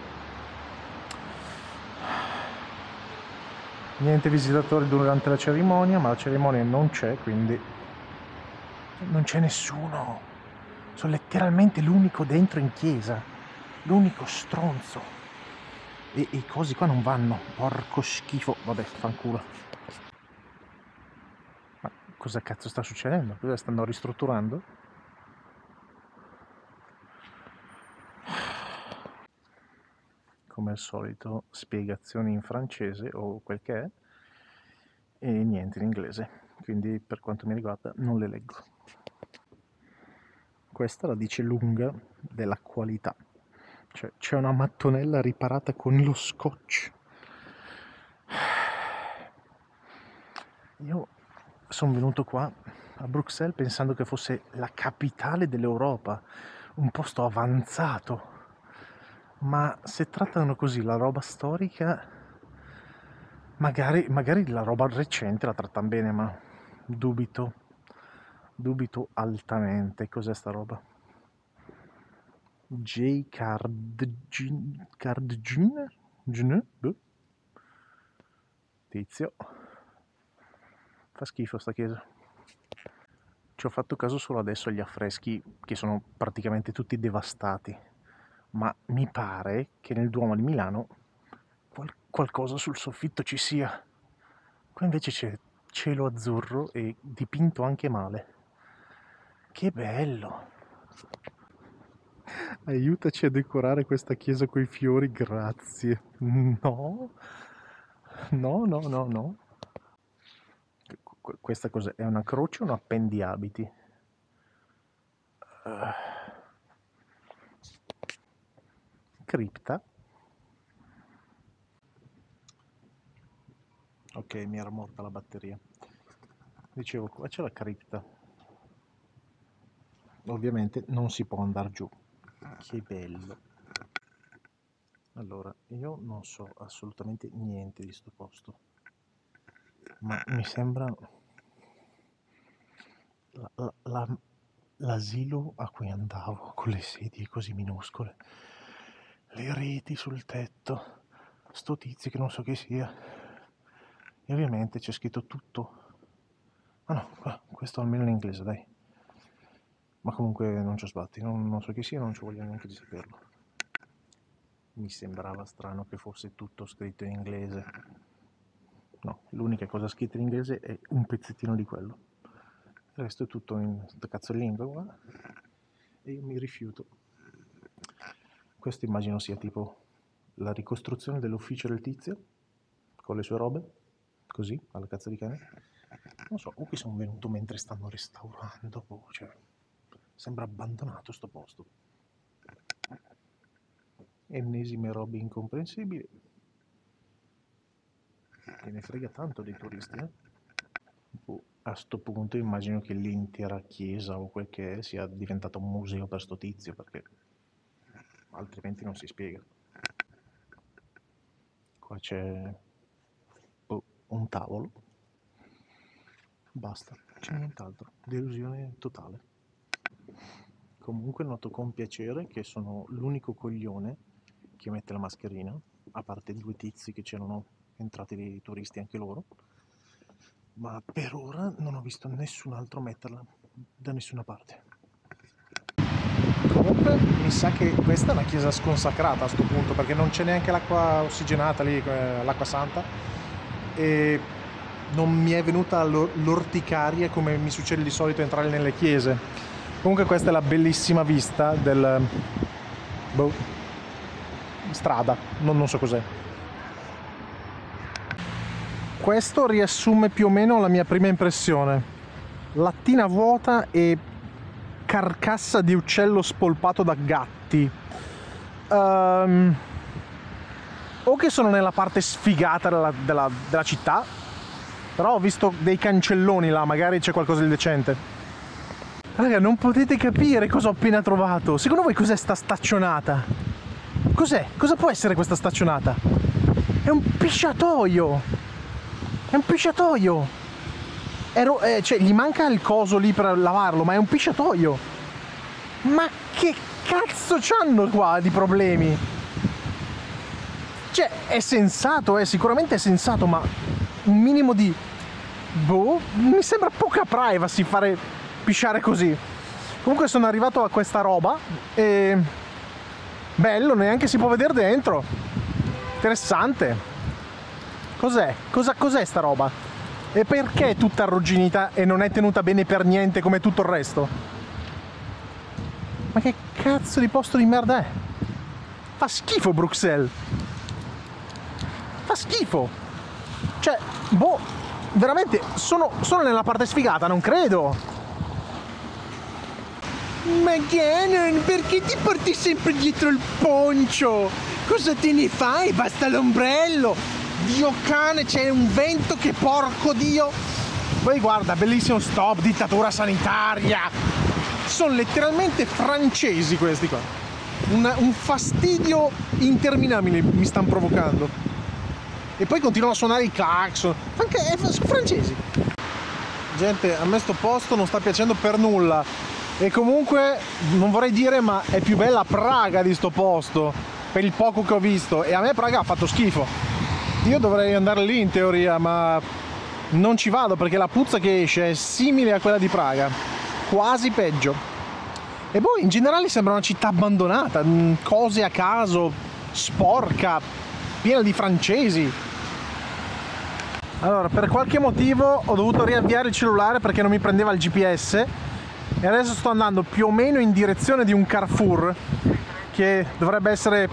Niente visitatori durante la cerimonia, ma la cerimonia non c'è, quindi non c'è nessuno. Sono letteralmente l'unico dentro in chiesa. L'unico stronzo. E i cosi qua non vanno. Porco schifo. Vabbè, fanculo. Ma cosa cazzo sta succedendo? Cosa stanno ristrutturando? Come al solito spiegazioni in francese o quel che è, e niente in inglese, quindi per quanto mi riguarda non le leggo. Questa la dice lunga della qualità, cioè c'è una mattonella riparata con lo scotch. Io sono venuto qua a Bruxelles pensando che fosse la capitale dell'Europa, un posto avanzato. Ma se trattano così la roba storica, magari, magari la roba recente la trattano bene, ma dubito, dubito altamente. Cos'è sta roba? J. Cardgine? Tizio. Fa schifo sta chiesa. Ci ho fatto caso solo adesso agli affreschi, che sono praticamente tutti devastati. Ma mi pare che nel Duomo di Milano qual qualcosa sul soffitto ci sia. Qua invece c'è cielo azzurro e dipinto anche male. Che bello! Aiutaci a decorare questa chiesa coi fiori, grazie. No, no, no, no, no. Qu questa cos'è? È una croce o un appendiabiti? Uh. Cripta. Ok, mi era morta la batteria. Dicevo, qua c'è la cripta. Ovviamente non si può andare giù. Che bello. Allora, io non so assolutamente niente di sto posto, ma mi sembra l'asilo a cui andavo, con le sedie così minuscole, le reti sul tetto, sto tizio che non so che sia, e ovviamente c'è scritto tutto. Ah no, questo almeno in inglese, dai, ma comunque non ci sbatti, non, non so chi sia, non ci voglio neanche di saperlo. Mi sembrava strano che fosse tutto scritto in inglese. No, l'unica cosa scritta in inglese è un pezzettino di quello, il resto è tutto in cazzo di lingua qua, e io mi rifiuto. Questo immagino sia tipo la ricostruzione dell'ufficio del tizio, con le sue robe, così, alla cazzo di cane. Non so, o qui sono venuto mentre stanno restaurando, boh, cioè, sembra abbandonato sto posto. Ennesime robe incomprensibili. Che ne frega tanto dei turisti, eh? Boh, a sto punto immagino che l'intera chiesa o quel che è sia diventata un museo per sto tizio, perché altrimenti non si spiega. Qua c'è boh, un tavolo. Basta, c'è nient'altro. Delusione totale. Comunque noto con piacere che sono l'unico coglione che mette la mascherina, a parte due tizi che c'erano entrati dei turisti anche loro, ma per ora non ho visto nessun altro metterla da nessuna parte. Comunque mi sa che questa è una chiesa sconsacrata a sto punto, perché non c'è neanche l'acqua ossigenata lì, l'acqua santa, e non mi è venuta l'orticaria come mi succede di solito entrare nelle chiese. Comunque questa è la bellissima vista del... boh, strada, non, non so cos'è. Questo riassume più o meno la mia prima impressione. Lattina vuota e carcassa di uccello spolpato da gatti. Um, o che sono nella parte sfigata della, della, della città, però ho visto dei cancelloni là, magari c'è qualcosa di decente. Raga, non potete capire cosa ho appena trovato. Secondo voi cos'è sta staccionata? Cos'è? Cosa può essere questa staccionata? È un pisciatoio! È un pisciatoio! È eh, cioè, gli manca il coso lì per lavarlo, ma è un pisciatoio! Ma che cazzo c'hanno qua di problemi? Cioè, è sensato, eh, sicuramente è sensato, ma un minimo di... boh, mi sembra poca privacy fare pisciare così. Comunque sono arrivato a questa roba e... bello, neanche si può vedere dentro. Interessante. Cos'è? Cosa, cos'è sta roba? E perché è tutta arrugginita e non è tenuta bene per niente come tutto il resto? Ma che cazzo di posto di merda è? Fa schifo Bruxelles! Fa schifo! Cioè, boh, veramente, sono, sono nella parte sfigata, non credo! Ma Gannon, perché ti porti sempre dietro il poncio? Cosa te ne fai? Basta l'ombrello! Dio cane, c'è un vento che porco Dio! Poi guarda, bellissimo stop, dittatura sanitaria! Sono letteralmente francesi questi qua. Un, un fastidio interminabile mi stanno provocando. E poi continuano a suonare i clacson. Anche eh, sono francesi. Gente, a me sto posto non sta piacendo per nulla. E comunque, non vorrei dire, ma è più bella Praga di sto posto, per il poco che ho visto. E a me Praga ha fatto schifo. Io dovrei andare lì in teoria, ma non ci vado perché la puzza che esce è simile a quella di Praga, quasi peggio. E poi in generale sembra una città abbandonata, cose a caso, sporca, piena di francesi. Allora, per qualche motivo ho dovuto riavviare il cellulare perché non mi prendeva il G P S e adesso sto andando più o meno in direzione di un Carrefour che dovrebbe essere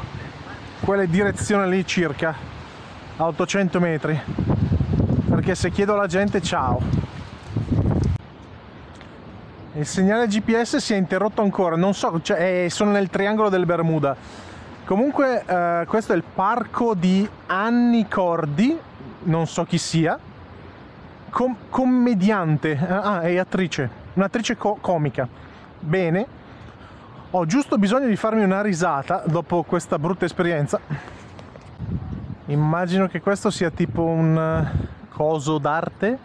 quella direzione lì circa. A ottocento metri, perché se chiedo alla gente ciao. Il segnale G P S si è interrotto ancora, non so, cioè, sono nel triangolo delle Bermuda. Comunque eh, questo è il parco di Annie Cordy, non so chi sia, com commediante, ah, è attrice, un'attrice co comica. Bene, ho giusto bisogno di farmi una risata dopo questa brutta esperienza. Immagino che questo sia tipo un coso d'arte,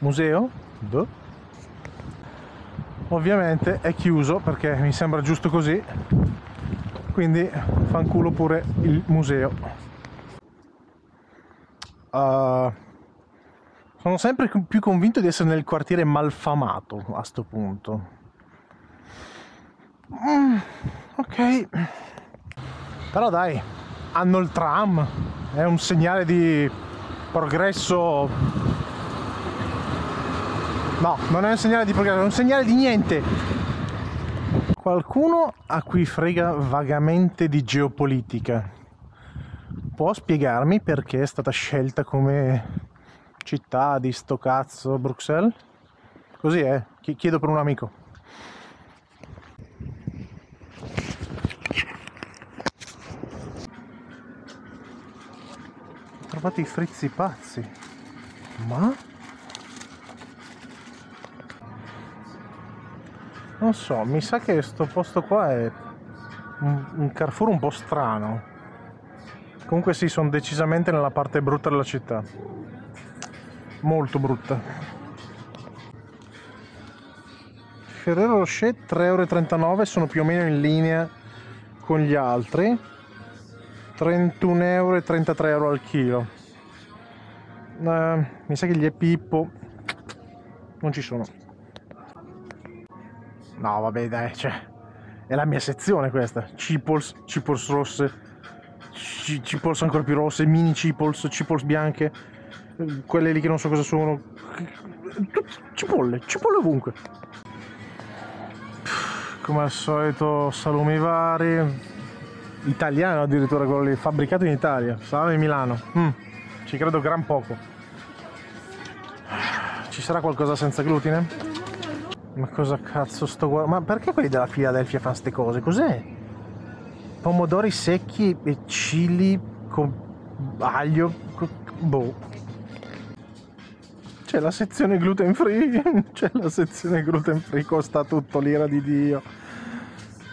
museo. Duh. Ovviamente è chiuso perché mi sembra giusto così, quindi fanculo pure il museo. Uh, sono sempre più convinto di essere nel quartiere malfamato a sto punto. Mm, ok, però dai, hanno il tram. È un segnale di progresso. No, non è un segnale di progresso, è un segnale di niente. Qualcuno a cui frega vagamente di geopolitica può spiegarmi perché è stata scelta come città di sto cazzo Bruxelles? Così è, eh? Chiedo per un amico. trovato i frizzi pazzi. Ma? Non so, mi sa che sto posto qua è un, un Carrefour un po' strano. Comunque sì, sono decisamente nella parte brutta della città. Molto brutta. Ferrero Rocher tre e trentanove euro, sono più o meno in linea con gli altri. trentuno euro e trentatré euro al chilo. Eh, mi sa che gli Epippo non ci sono. No vabbè dai, cioè, è la mia sezione questa. Cipols, cipols rosse, cipols ancora più rosse, mini cipols, cipols bianche, quelle lì che non so cosa sono. Cipolle, cipolle ovunque. Come al solito salumi vari. Italiano addirittura quello lì, fabbricato in Italia, salame di Milano. Mm, ci credo gran poco. Ci sarà qualcosa senza glutine? Ma cosa cazzo sto guardando? Ma perché quelli della Philadelphia fanno ste cose? Cos'è? Pomodori secchi e chili con aglio, con... boh. C'è la sezione gluten free, c'è la sezione gluten free, costa tutto l'ira di Dio.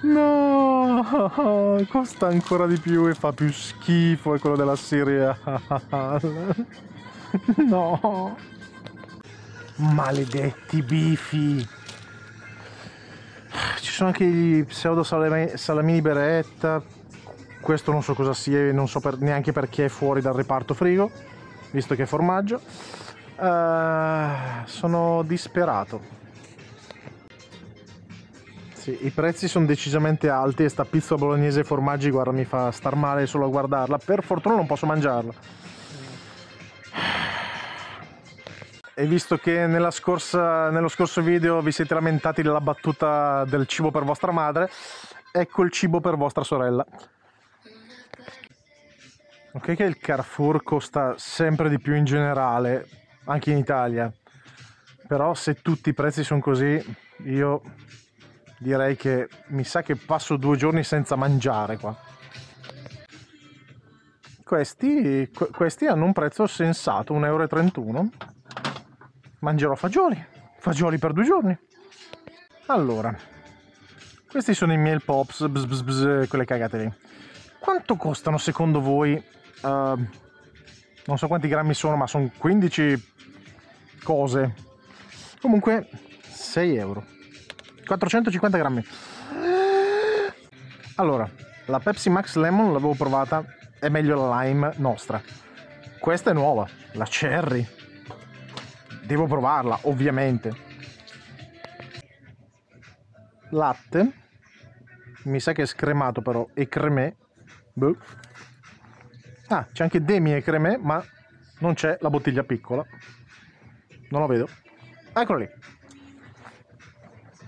No, costa ancora di più e fa più schifo, è quello della Siria. No, maledetti bifi. Ci sono anche gli pseudo salami, salamini Beretta. Questo non so cosa sia e non so per, neanche perché è fuori dal reparto frigo, visto che è formaggio. uh, Sono disperato. Sì, i prezzi sono decisamente alti e sta pizza bolognese e formaggi, guarda, mi fa star male solo a guardarla. Per fortuna non posso mangiarla. E visto che nella scorsa, nello scorso video vi siete lamentati della battuta del cibo per vostra madre, ecco il cibo per vostra sorella. Ok che il Carrefour costa sempre di più in generale, anche in Italia. Però se tutti i prezzi sono così, io... direi che mi sa che passo due giorni senza mangiare qua. Questi, que questi hanno un prezzo sensato, un euro e trentuno. Mangerò fagioli, fagioli per due giorni. Allora, questi sono i miei pops, bzz, bzz, bzz, quelle cagate lì. Quanto costano secondo voi? Uh, non so quanti grammi sono, ma sono quindici cose. Comunque, sei euro. quattrocentocinquanta grammi. Allora, la Pepsi Max Lemon l'avevo provata, è meglio la Lime nostra. Questa è nuova, la Cherry. Devo provarla, ovviamente. Latte. Mi sa che è scremato però, e cremè. Boh. Ah, c'è anche demi e cremè, ma non c'è la bottiglia piccola. Non la vedo. Eccolo lì.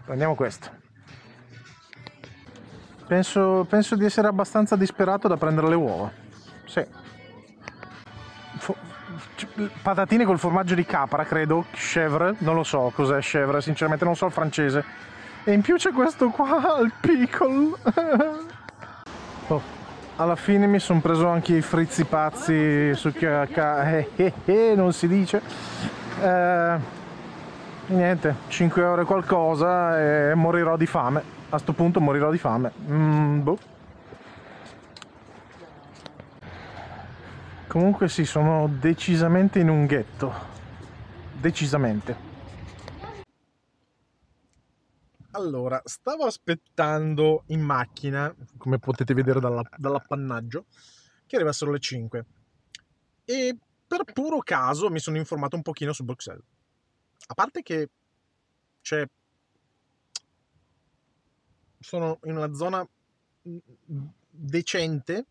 Prendiamo questo. Penso, penso di essere abbastanza disperato da prendere le uova. Sì. Fo patatine col formaggio di capra, credo. Chèvre. Non lo so cos'è chèvre, sinceramente non so il francese. E in più c'è questo qua, il pickle. Oh. Alla fine mi sono preso anche i frizzi pazzi su chiacca. Eh, eh, eh, non si dice. Eh... Niente, cinque euro e qualcosa e morirò di fame. A sto punto morirò di fame. Mm, boh. Comunque sì, sono decisamente in un ghetto. Decisamente. Allora, stavo aspettando in macchina, come potete vedere dall'appannaggio, che arrivassero le cinque. E per puro caso mi sono informato un pochino su Bruxelles. A parte che c'è, sono in una zona decente,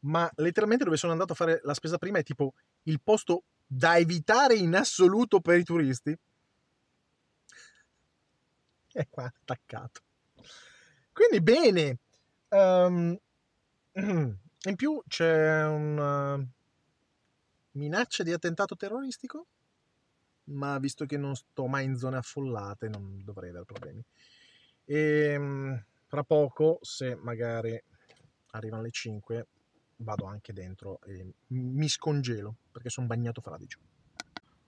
ma letteralmente dove sono andato a fare la spesa prima è tipo il posto da evitare in assoluto per i turisti. È qua attaccato. Quindi bene. Um, in più c'è una minaccia di attentato terroristico. Ma visto che non sto mai in zone affollate non dovrei avere problemi. E fra poco, se magari arrivano le cinque, vado anche dentro e mi scongelo perché sono bagnato fradicio.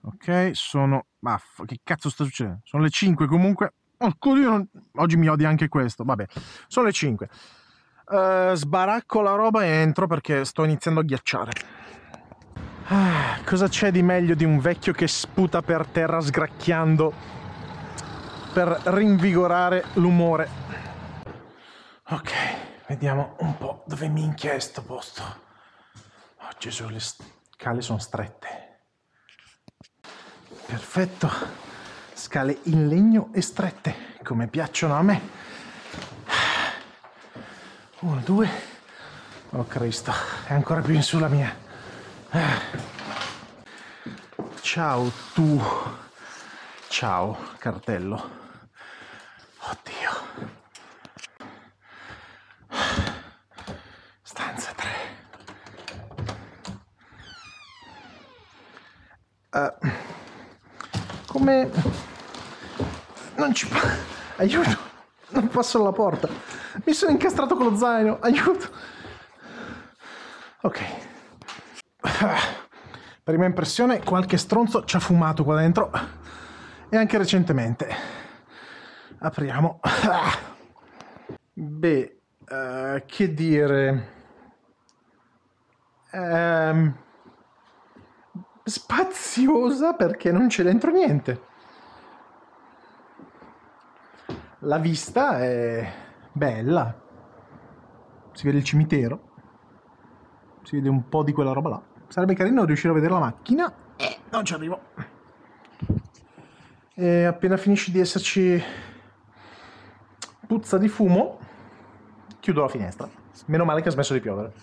Ok, sono... Ma che cazzo sta succedendo? Sono le cinque comunque. Oh, io non... Oggi mi odia anche questo. Vabbè, sono le cinque. Uh, sbaracco la roba e entro perché sto iniziando a ghiacciare. Ah, cosa c'è di meglio di un vecchio che sputa per terra sgracchiando per rinvigorare l'umore? Ok, vediamo un po' dove minchia è sto posto. Oh Gesù, le scale sono strette. Perfetto, scale in legno e strette, come piacciono a me. Uno, due. Oh Cristo, è ancora più in su la mia. Ciao tu. Ciao cartello. Oddio. Stanza tre. Uh, come non ci aiuto, non passo la porta. Mi sono incastrato con lo zaino, aiuto. Ok. Prima impressione, qualche stronzo ci ha fumato qua dentro e anche recentemente. Apriamo. Beh, uh, che dire, um, spaziosa perché non c'è dentro niente. La vista è bella, si vede il cimitero, si vede un po' di quella roba là. Sarebbe carino riuscire a vedere la macchina e non ci arrivo. E appena finisci di esserci puzza di fumo, chiudo la finestra. Meno male che ha smesso di piovere.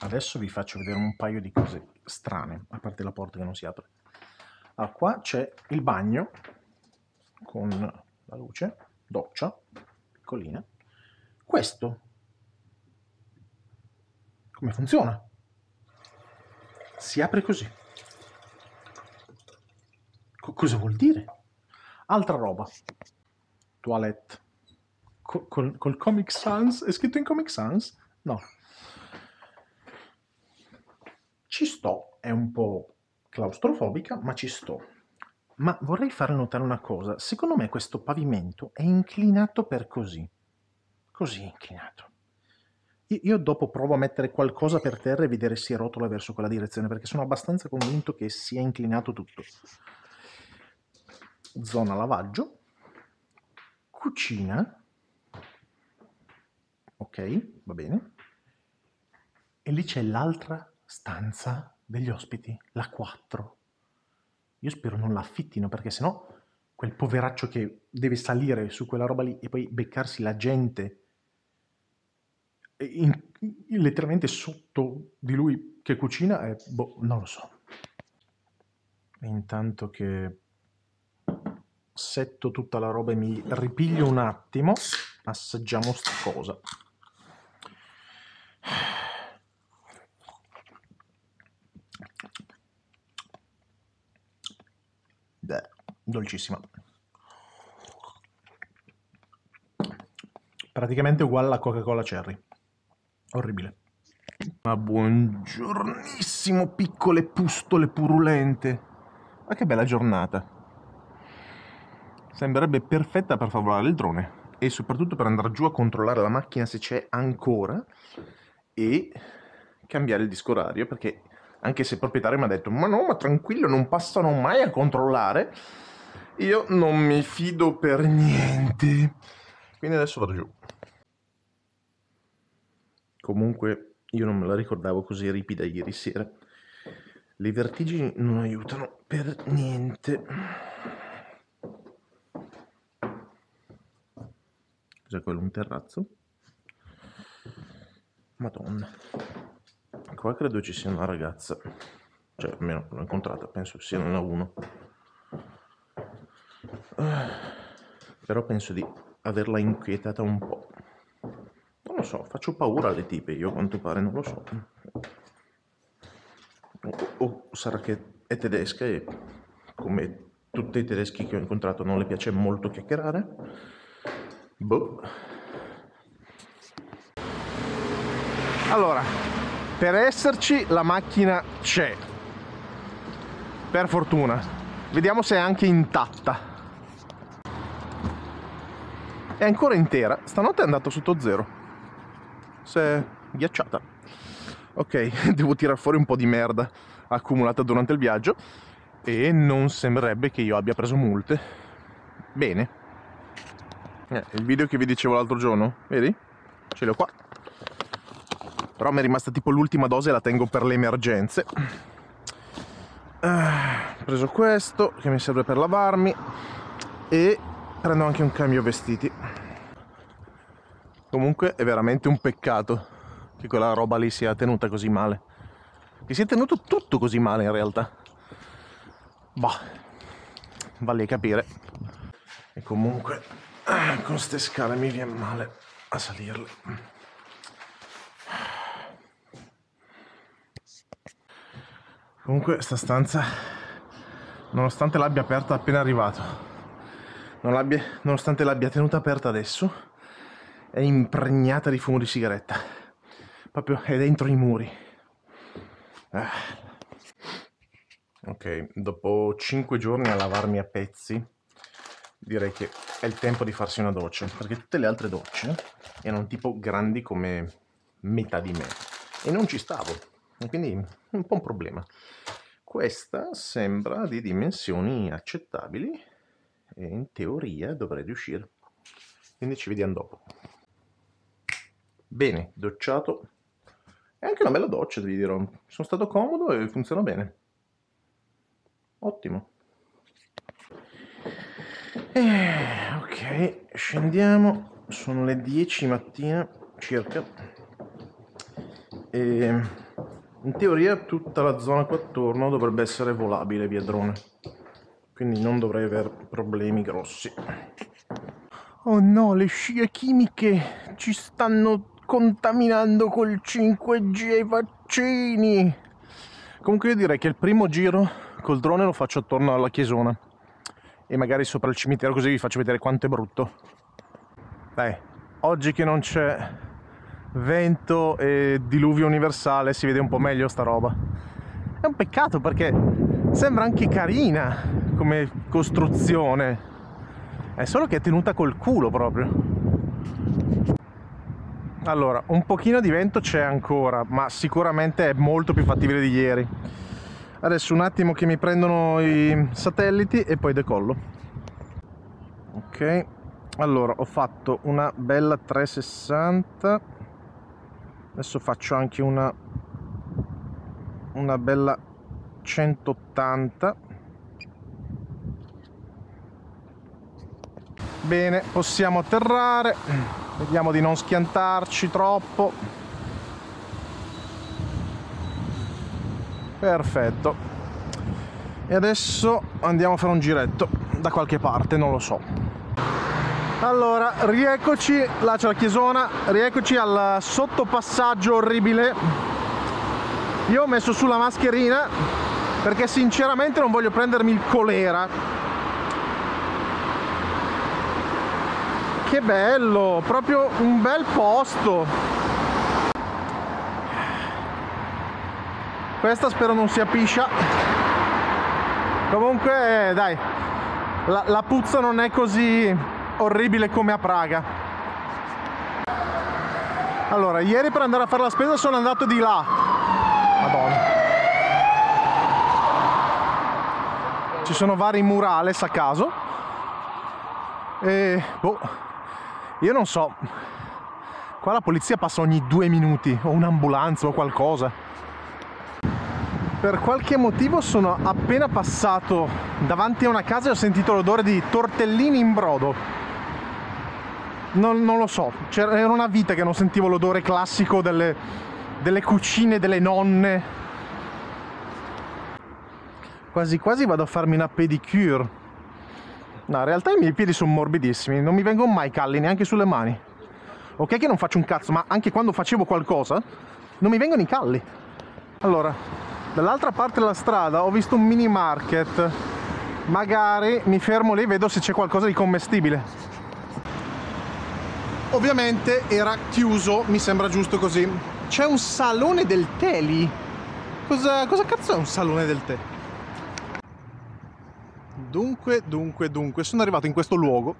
Adesso vi faccio vedere un paio di cose strane, a parte la porta che non si apre. Allora, qua c'è il bagno con la luce, doccia, piccolina. Questo. Come funziona? Si apre così. Co- cosa vuol dire? Altra roba. Toilette. Co- col-, col Comic Sans? È scritto in Comic Sans? No. Ci sto. È un po' claustrofobica, ma ci sto. Ma vorrei far notare una cosa. Secondo me questo pavimento è inclinato per così. Così inclinato. Io dopo provo a mettere qualcosa per terra e vedere se rotola verso quella direzione, perché sono abbastanza convinto che sia inclinato tutto. Zona lavaggio. Cucina. Ok, va bene. E lì c'è l'altra stanza degli ospiti, la quattro. Io spero non la affittino, perché sennò quel poveraccio che deve salire su quella roba lì e poi beccarsi la gente... In, in, letteralmente sotto di lui che cucina è, boh, non lo so. Intanto che setto tutta la roba e mi ripiglio un attimo, assaggiamo sta cosa. Beh, dolcissima, praticamente uguale alla Coca-Cola Cherry. Orribile. Ma buongiornissimo, piccole pustole purulente. Ma che bella giornata. Sembrerebbe perfetta per favolare il drone e soprattutto per andare giù a controllare la macchina se c'è ancora e cambiare il disco orario, perché anche se il proprietario mi ha detto ma no, ma tranquillo, non passano mai a controllare, io non mi fido per niente. Quindi adesso vado giù. Comunque io non me la ricordavo così ripida ieri sera. Le vertigini non aiutano per niente. Cos'è quello? Un terrazzo? Madonna. Qua credo ci sia una ragazza. Cioè, almeno l'ho incontrata, penso sia una uno. Però penso di averla inquietata un po'. Non lo so, faccio paura alle tipe, io a quanto pare, non lo so. O, o sarà che è tedesca e, come tutti i tedeschi che ho incontrato, non le piace molto chiacchierare. Boh. Allora, Per esserci la macchina c'è, per fortuna. Vediamo se è anche intatta. È ancora intera. Stanotte è andato sotto zero. Si è ghiacciata. Ok, devo tirare fuori un po' di merda accumulata durante il viaggio. E non sembrerebbe che io abbia preso multe. Bene. Eh, il video che vi dicevo l'altro giorno, vedi? Ce l'ho qua. Però mi è rimasta tipo l'ultima dose e la tengo per le emergenze. Ah, ho preso questo che mi serve per lavarmi. E prendo anche un cambio vestiti. Comunque è veramente un peccato che quella roba lì sia tenuta così male. Che si è tenuto tutto così male in realtà. Bah, vale a capire. E comunque... con queste scale mi viene male a salirle. Comunque sta stanza, nonostante l'abbia aperta appena arrivato, non l'abbia, nonostante l'abbia tenuta aperta adesso, è impregnata di fumo di sigaretta. Proprio è dentro i muri. Ah. Ok, dopo cinque giorni a lavarmi a pezzi, direi che è il tempo di farsi una doccia, perché tutte le altre docce erano tipo grandi come metà di me e non ci stavo, quindi è un po' un problema. Questa sembra di dimensioni accettabili e in teoria dovrei riuscire, quindi ci vediamo dopo. Bene, docciato. È anche una bella doccia, vi dirò, sono stato comodo e funziona bene, ottimo. Eh, ok, scendiamo, sono le dieci mattina circa e in teoria tutta la zona qua attorno dovrebbe essere volabile via drone, quindi non dovrei avere problemi grossi. Oh no, le scie chimiche ci stanno contaminando col cinque G e i vaccini. Comunque io direi che il primo giro col drone lo faccio attorno alla chiesona e magari sopra il cimitero, così vi faccio vedere quanto è brutto. Dai, oggi che non c'è vento e diluvio universale si vede un po' meglio sta roba. È un peccato perché sembra anche carina come costruzione, è solo che è tenuta col culo proprio. Allora, un pochino di vento c'è ancora, ma sicuramente è molto più fattibile di ieri. Adesso un attimo che mi prendono i satelliti e poi decollo. Ok, allora ho fatto una bella trecentosessanta. Adesso faccio anche una una bella centottanta. Bene, possiamo atterrare. Vediamo di non schiantarci troppo. Perfetto. E adesso andiamo a fare un giretto da qualche parte, non lo so. Allora, rieccoci, là c'è la chiesona, rieccoci al sottopassaggio orribile. Io ho messo sulla mascherina perché sinceramente non voglio prendermi il colera. Che bello, proprio un bel posto. Questa spero non sia piscia. Comunque, eh, dai, la, la puzza non è così orribile come a Praga. Allora, ieri per andare a fare la spesa sono andato di là. Madonna. Ci sono vari murales a caso. E, boh, io non so. Qua la polizia passa ogni due minuti, o un'ambulanza o qualcosa. Per qualche motivo sono appena passato davanti a una casa e ho sentito l'odore di tortellini in brodo. Non, non lo so, era una vita che non sentivo l'odore classico delle, delle cucine delle nonne. Quasi quasi vado a farmi una pedicure. No, in realtà i miei piedi sono morbidissimi, non mi vengono mai calli neanche sulle mani. Ok che non faccio un cazzo, ma anche quando facevo qualcosa non mi vengono i calli. Allora... dall'altra parte della strada ho visto un mini market, magari mi fermo lì e vedo se c'è qualcosa di commestibile. Ovviamente era chiuso, mi sembra giusto così. C'è un salone del tè lì. Cosa, cosa cazzo è un salone del tè? Dunque, dunque, dunque, sono arrivato in questo luogo.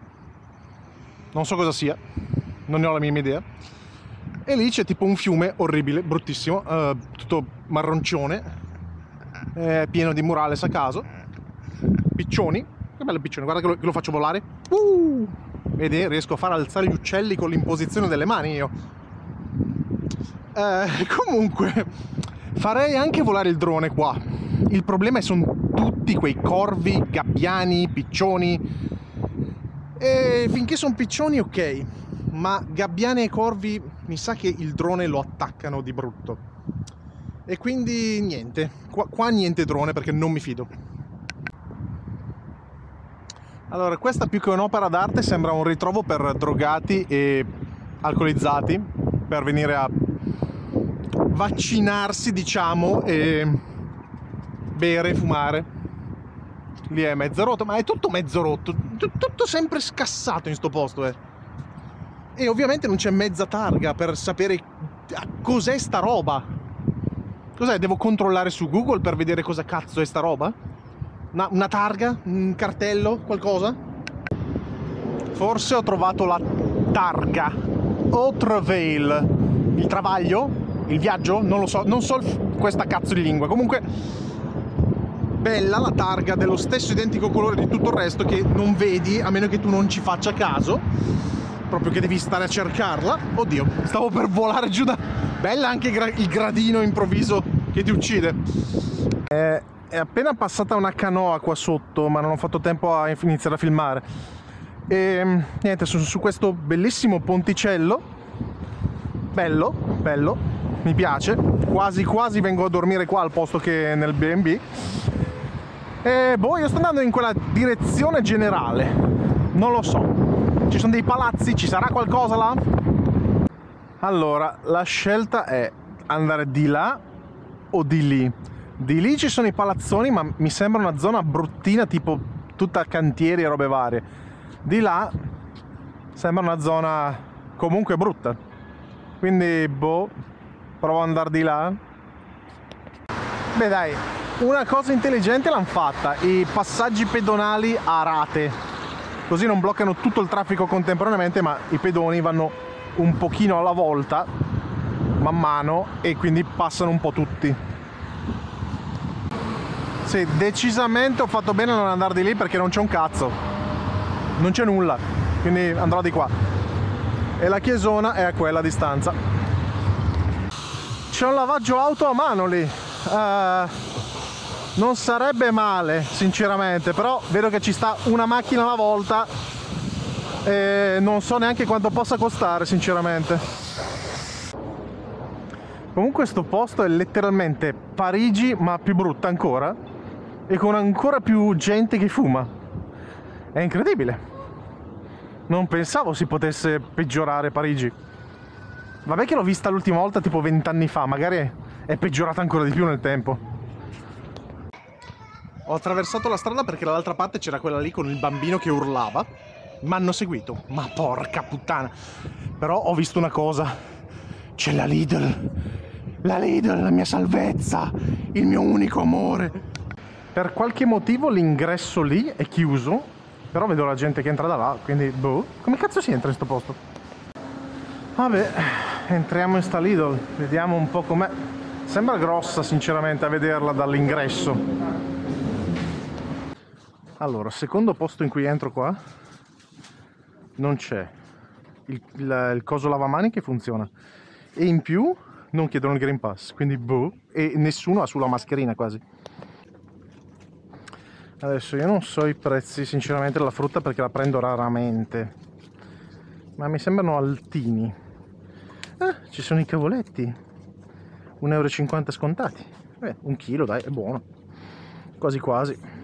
Non so cosa sia, non ne ho la minima idea. E lì c'è tipo un fiume orribile, bruttissimo, eh, tutto marroncione, eh, pieno di murales a caso, piccioni. Che bello piccione, guarda che lo, che lo faccio volare. Uh! Vedi, riesco a far alzare gli uccelli con l'imposizione delle mani io. Eh, comunque, farei anche volare il drone qua. Il problema è che sono tutti quei corvi, gabbiani, piccioni. E finché sono piccioni ok, ma gabbiani e corvi mi sa che il drone lo attaccano di brutto. E quindi niente, qua, qua niente drone perché non mi fido. Allora, questa più che un'opera d'arte sembra un ritrovo per drogati e alcolizzati, per venire a vaccinarsi, diciamo, e bere, fumare. Lì è mezzo rotto, ma è tutto mezzo rotto, tutto sempre scassato in sto posto, eh. E ovviamente non c'è mezza targa per sapere cos'è sta roba. Cos'è? Devo controllare su Google per vedere cosa cazzo è sta roba? Una, una targa? Un cartello? Qualcosa? Forse ho trovato la targa. O travail. Il travaglio? Il viaggio? Non lo so, non so questa cazzo di lingua. Comunque... bella la targa, dello stesso identico colore di tutto il resto, che non vedi a meno che tu non ci faccia caso, proprio che devi stare a cercarla. Oddio, stavo per volare giù da... Bella anche il gradino improvviso che ti uccide. È, è appena passata una canoa qua sotto, ma non ho fatto tempo a iniziare a filmare. E niente, sono su questo bellissimo ponticello, bello, bello, mi piace, quasi quasi vengo a dormire qua al posto che nel B and B. E boh, io sto andando in quella direzione generale, non lo so. Ci sono dei palazzi, ci sarà qualcosa là? Allora, la scelta è andare di là o di lì. Di lì ci sono i palazzoni, ma mi sembra una zona bruttina, tipo tutta cantieri e robe varie. Di là sembra una zona comunque brutta. Quindi boh, provo ad andare di là. Beh dai, una cosa intelligente l'hanno fatta, i passaggi pedonali a rate, così non bloccano tutto il traffico contemporaneamente, ma i pedoni vanno un pochino alla volta, man mano, e quindi passano un po' tutti. Sì, decisamente ho fatto bene a non andare di lì perché non c'è un cazzo, non c'è nulla, quindi andrò di qua. E la chiesona è a quella distanza. C'è un lavaggio auto a mano lì. Uh... Non sarebbe male, sinceramente, però vedo che ci sta una macchina alla volta e non so neanche quanto possa costare, sinceramente. Comunque sto posto è letteralmente Parigi, ma più brutta ancora, e con ancora più gente che fuma. È incredibile. Non pensavo si potesse peggiorare Parigi. Vabbè che l'ho vista l'ultima volta tipo vent'anni fa, magari è peggiorata ancora di più nel tempo. Ho attraversato la strada perché dall'altra parte c'era quella lì con il bambino che urlava. Mi hanno seguito. Ma porca puttana. Però ho visto una cosa. C'è la Lidl. La Lidl, la mia salvezza. Il mio unico amore. Per qualche motivo l'ingresso lì è chiuso. Però vedo la gente che entra da là. Quindi boh. Come cazzo si entra in sto posto? Vabbè. Entriamo in sta Lidl. Vediamo un po' com'è. Sembra grossa sinceramente a vederla dall'ingresso. Allora, secondo posto in cui entro qua non c'è il, il, il coso lavamani che funziona, e in più non chiedono il green pass, quindi boh, e nessuno ha sulla mascherina quasi. Adesso io non so i prezzi sinceramente della frutta perché la prendo raramente, ma mi sembrano altini. Ah, ci sono i cavoletti, un euro e cinquanta scontati. Beh, un chilo dai, è buono, quasi quasi.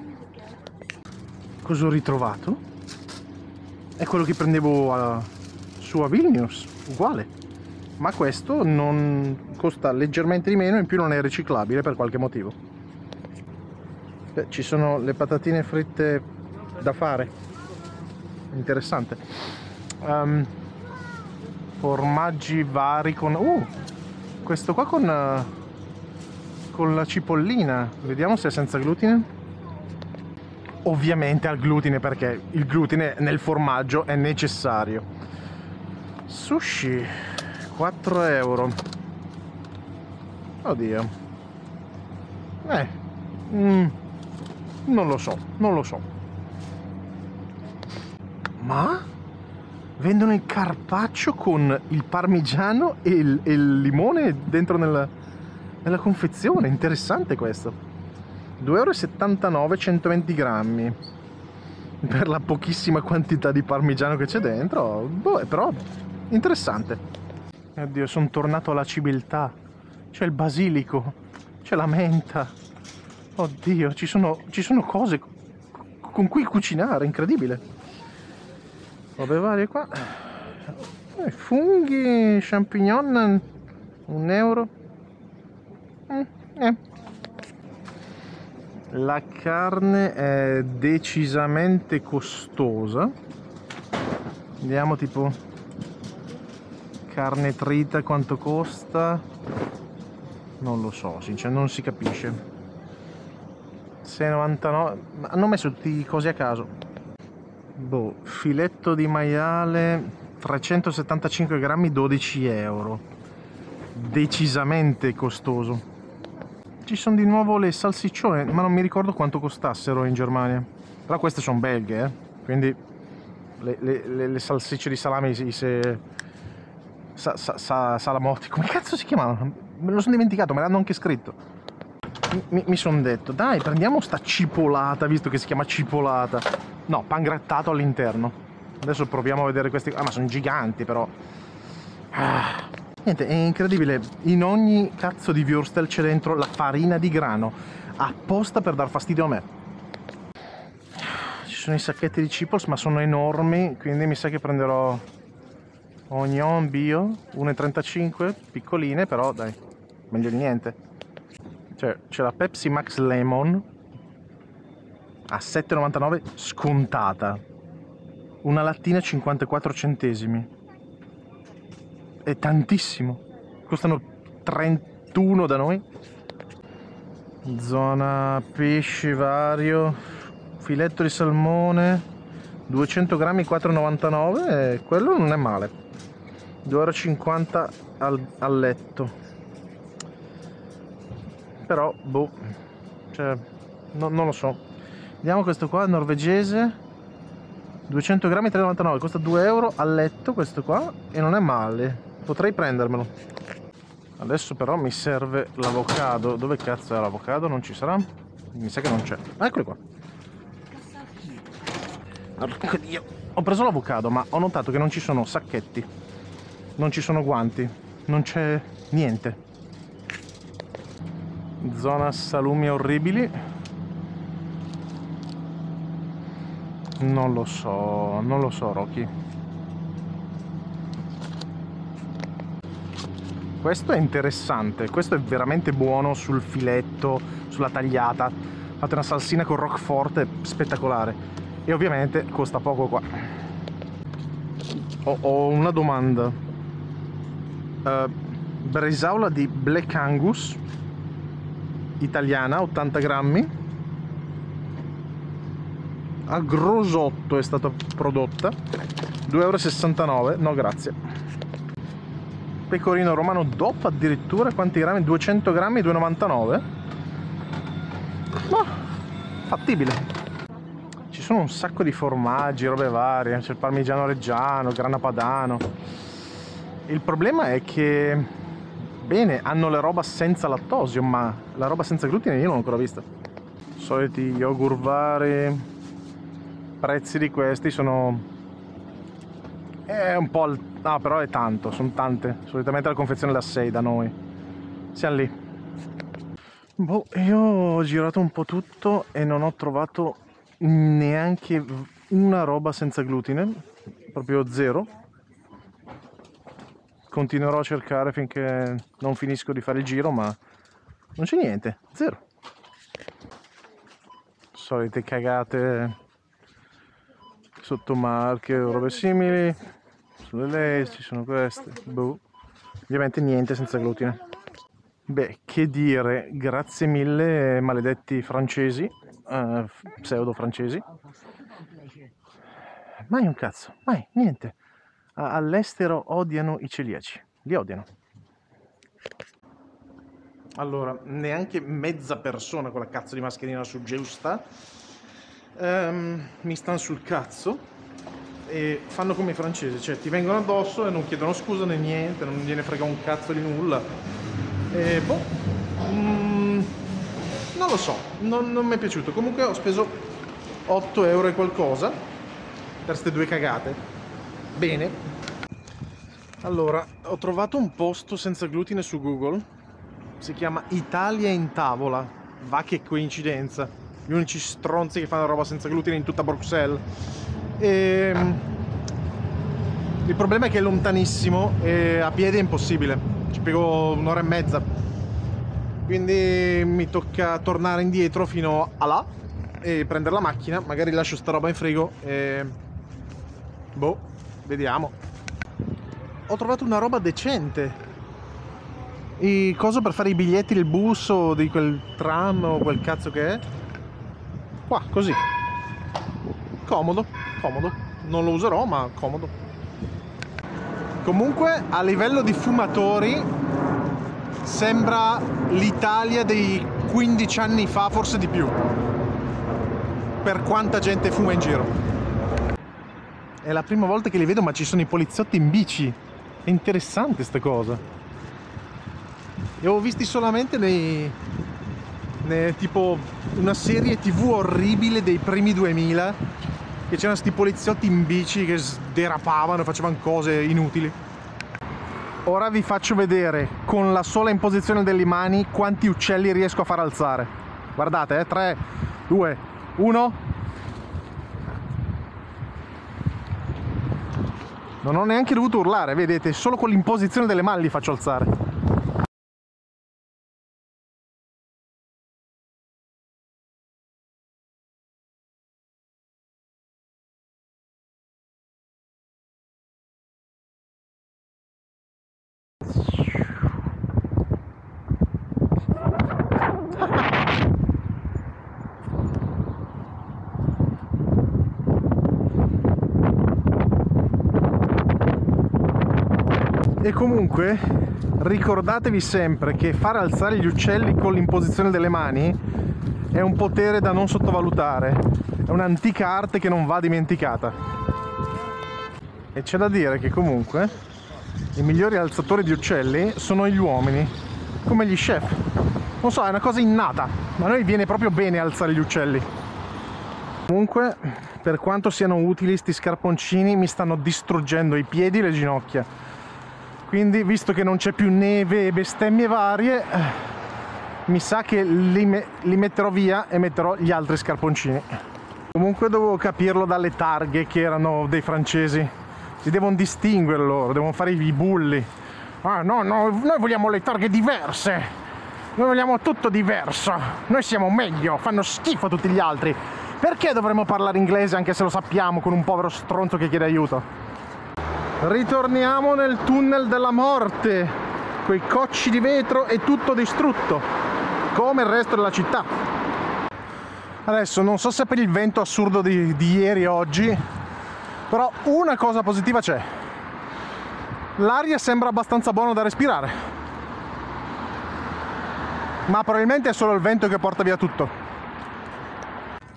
Cosa ho ritrovato? È quello che prendevo a, su a Vilnius, uguale, ma questo non costa, leggermente di meno, in più non è riciclabile per qualche motivo. Beh, ci sono le patatine fritte da fare, interessante. Um, formaggi vari con... Uh, questo qua con, con la cipollina, vediamo se è senza glutine. Ovviamente al glutine, perché il glutine nel formaggio è necessario. Sushi quattro euro. Oddio. Eh mm, non lo so, non lo so. Ma vendono il carpaccio con il parmigiano e il, e il limone dentro nella, nella confezione. Interessante questo. due euro e settantanove, centoventi grammi, per la pochissima quantità di parmigiano che c'è dentro, boh, è però interessante. Oddio, sono tornato alla civiltà, c'è il basilico, c'è la menta, oddio, ci sono, ci sono cose con cui cucinare, incredibile. Vabbè, varie qua, funghi, champignon, un euro, mm, eh. La carne è decisamente costosa. Vediamo tipo carne trita quanto costa. Non lo so, sinceramente non si capisce. sei e novantanove. Hanno messo tutti i cosi a caso. Boh, filetto di maiale trecentosettantacinque grammi, dodici euro. Decisamente costoso. Ci sono di nuovo le salsiccione, ma non mi ricordo quanto costassero in Germania. Però queste sono belghe, eh? Quindi le, le, le, le salsicce di salami, se, sa, sa, sa, salamotti, come cazzo si chiamavano? Me lo sono dimenticato, me l'hanno anche scritto. Mi, mi sono detto, dai, prendiamo sta cipolata, visto che si chiama cipolata. No, pangrattato all'interno. Adesso proviamo a vedere questi. Ah, ma sono giganti però. Ah. Niente, è incredibile, in ogni cazzo di wurstel c'è dentro la farina di grano, apposta per dar fastidio a me. Ci sono i sacchetti di Chipols, ma sono enormi, quindi mi sa che prenderò ognon bio, uno e trentacinque, piccoline, però dai, meglio di niente. Cioè, c'è la Pepsi Max Lemon, a sette e novantanove, scontata. Una lattina cinquantaquattro centesimi. È tantissimo, costano trentuno da noi. Zona pesce vario, filetto di salmone duecento grammi, quattro e novantanove, e quello non è male. Due euro e cinquanta al, al letto, però boh, cioè, no, non lo so. Vediamo questo qua, norvegese, duecento grammi, tre e novantanove, costa due euro al letto questo qua, e non è male. Potrei prendermelo. Adesso però mi serve l'avocado. Dove cazzo è l'avocado? Non ci sarà? Mi sa che non c'è. Ah, eccolo qua. Porca Dio. Ho preso l'avocado, ma ho notato che non ci sono sacchetti, non ci sono guanti, non c'è niente. Zona salumi orribili. Non lo so, non lo so, Rocky. Questo è interessante, questo è veramente buono sul filetto, sulla tagliata. Fate una salsina con roquefort, spettacolare. E ovviamente costa poco qua. Ho, ho una domanda. Uh, Bresaola di Black Angus, italiana, ottanta grammi. A Grosotto è stata prodotta, due euro e sessantanove, no grazie. Pecorino Romano D O P addirittura, quanti grammi? duecento grammi, due e novantanove. Ma fattibile. Ci sono un sacco di formaggi, robe varie, c'è il parmigiano reggiano, il grana padano. Il problema è che, bene, hanno la roba senza lattosio, ma la roba senza glutine io non l'ho ancora vista. Soliti yogurt vari. Prezzi di questi sono... è un po' al... ah, però è tanto, sono tante. Solitamente la confezione da sei da noi. Siamo lì. Boh, io ho girato un po' tutto e non ho trovato neanche una roba senza glutine, proprio zero. Continuerò a cercare finché non finisco di fare il giro, ma non c'è niente, zero. Solite cagate sottomarche o robe simili. Sulle lace ci sono queste, boh. Ovviamente niente senza glutine. Beh, che dire, grazie mille maledetti francesi, eh, pseudo francesi. Mai un cazzo, mai, niente. All'estero odiano i celiaci, li odiano. Allora, neanche mezza persona con la cazzo di mascherina su Geusta. Um, mi stanno sul cazzo e fanno come i francesi, cioè ti vengono addosso e non chiedono scusa né niente, non gliene frega un cazzo di nulla. E boh, mm, non lo so, non, non mi è piaciuto. Comunque ho speso otto euro e qualcosa per queste due cagate. Bene. Allora, ho trovato un posto senza glutine su Google, si chiama Italia in tavola. Va che coincidenza, gli unici stronzi che fanno roba senza glutine in tutta Bruxelles. E il problema è che è lontanissimo e a piedi è impossibile, ci piego un'ora e mezza, quindi mi tocca tornare indietro fino a là e prendere la macchina, magari lascio sta roba in frigo e boh, vediamo. Ho trovato una roba decente, il coso per fare i biglietti del bus o di quel tram o quel cazzo che è, qua così, comodo, comodo, non lo userò ma comodo. Comunque a livello di fumatori sembra l'Italia dei quindici anni fa, forse di più, per quanta gente fuma in giro. È la prima volta che li vedo ma ci sono i poliziotti in bici, è interessante sta cosa. E ho visti solamente nei, nei tipo una serie tv orribile dei primi duemila, che c'erano sti poliziotti in bici che derapavano e facevano cose inutili. Ora vi faccio vedere con la sola imposizione delle mani quanti uccelli riesco a far alzare. Guardate, eh, tre, due, uno. Non ho neanche dovuto urlare, vedete, solo con l'imposizione delle mani li faccio alzare. E comunque ricordatevi sempre che far alzare gli uccelli con l'imposizione delle mani è un potere da non sottovalutare, è un'antica arte che non va dimenticata. E c'è da dire che comunque i migliori alzatori di uccelli sono gli uomini, come gli chef. Non so, è una cosa innata, ma a noi viene proprio bene alzare gli uccelli. Comunque, per quanto siano utili sti scarponcini, mi stanno distruggendo i piedi e le ginocchia. Quindi, visto che non c'è più neve e bestemmie varie, mi sa che li, me li metterò via e metterò gli altri scarponcini. Comunque dovevo capirlo dalle targhe che erano dei francesi. Si devono distinguere loro, devono fare i bulli. Ah no, no, noi vogliamo le targhe diverse. Noi vogliamo tutto diverso. Noi siamo meglio, fanno schifo tutti gli altri. Perché dovremmo parlare inglese anche se lo sappiamo con un povero stronzo che chiede aiuto? Ritorniamo nel tunnel della morte, quei cocci di vetro e tutto distrutto, come il resto della città. Adesso non so se per il vento assurdo di, di ieri e oggi, però una cosa positiva c'è. L'aria sembra abbastanza buona da respirare, ma probabilmente è solo il vento che porta via tutto.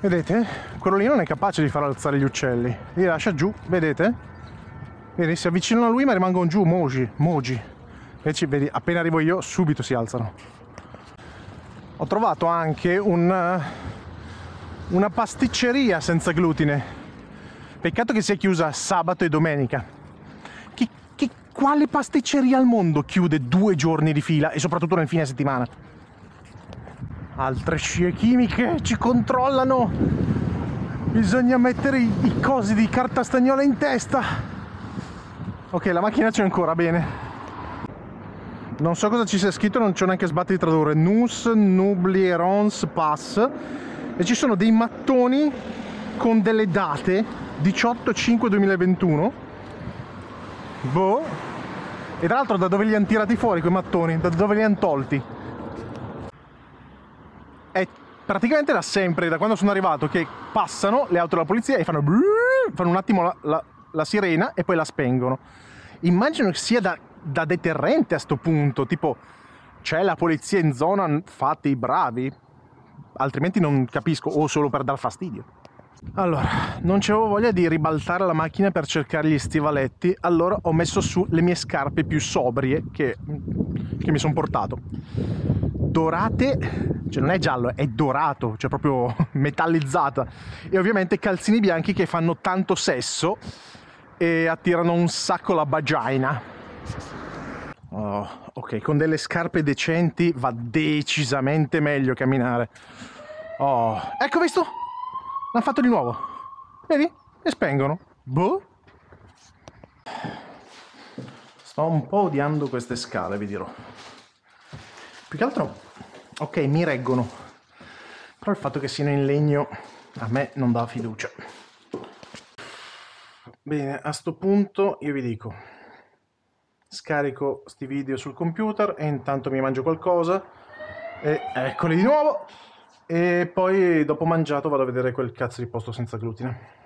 Vedete? Quello lì non è capace di far alzare gli uccelli, li lascia giù, vedete? Vedi, si avvicinano a lui ma rimangono giù, moji, moji. Invece, vedi, appena arrivo io, subito si alzano. Ho trovato anche un, una pasticceria senza glutine. Peccato che sia chiusa sabato e domenica. Che, che, quale pasticceria al mondo chiude due giorni di fila e soprattutto nel fine settimana? Altre scie chimiche ci controllano. Bisogna mettere i, i cosi di carta stagnola in testa. Ok, la macchina c'è ancora, bene. Non so cosa ci sia scritto, non c'ho neanche sbatti di tradurre. Nous n'oublierons pas. E ci sono dei mattoni con delle date, diciotto cinque duemilaventuno. Boh. E tra l'altro da dove li hanno tirati fuori quei mattoni? Da dove li hanno tolti? è praticamente da sempre, da quando sono arrivato, che passano le auto della polizia e fanno, brrr, fanno un attimo la, la, la sirena e poi la spengono. Immagino che sia da, da deterrente a sto punto, tipo c'è la polizia in zona, fate i bravi, altrimenti non capisco, o solo per dar fastidio. Allora, non c'avevo voglia di ribaltare la macchina per cercare gli stivaletti, allora ho messo su le mie scarpe più sobrie che, che mi sono portato. Dorate, cioè non è giallo, è dorato, cioè proprio metallizzata. E ovviamente calzini bianchi che fanno tanto sesso e attirano un sacco la vagina. Oh, ok, con delle scarpe decenti va decisamente meglio camminare. Oh, ecco, visto? L'hanno fatto di nuovo. Vedi? E spengono. Boh. Sto un po' odiando queste scale, vi dirò. Più che altro, ok, mi reggono, però il fatto che siano in legno a me non dà fiducia. Bene, a sto punto io vi dico, scarico sti video sul computer e intanto mi mangio qualcosa, e eccoli di nuovo, e poi dopo mangiato vado a vedere quel cazzo di posto senza glutine.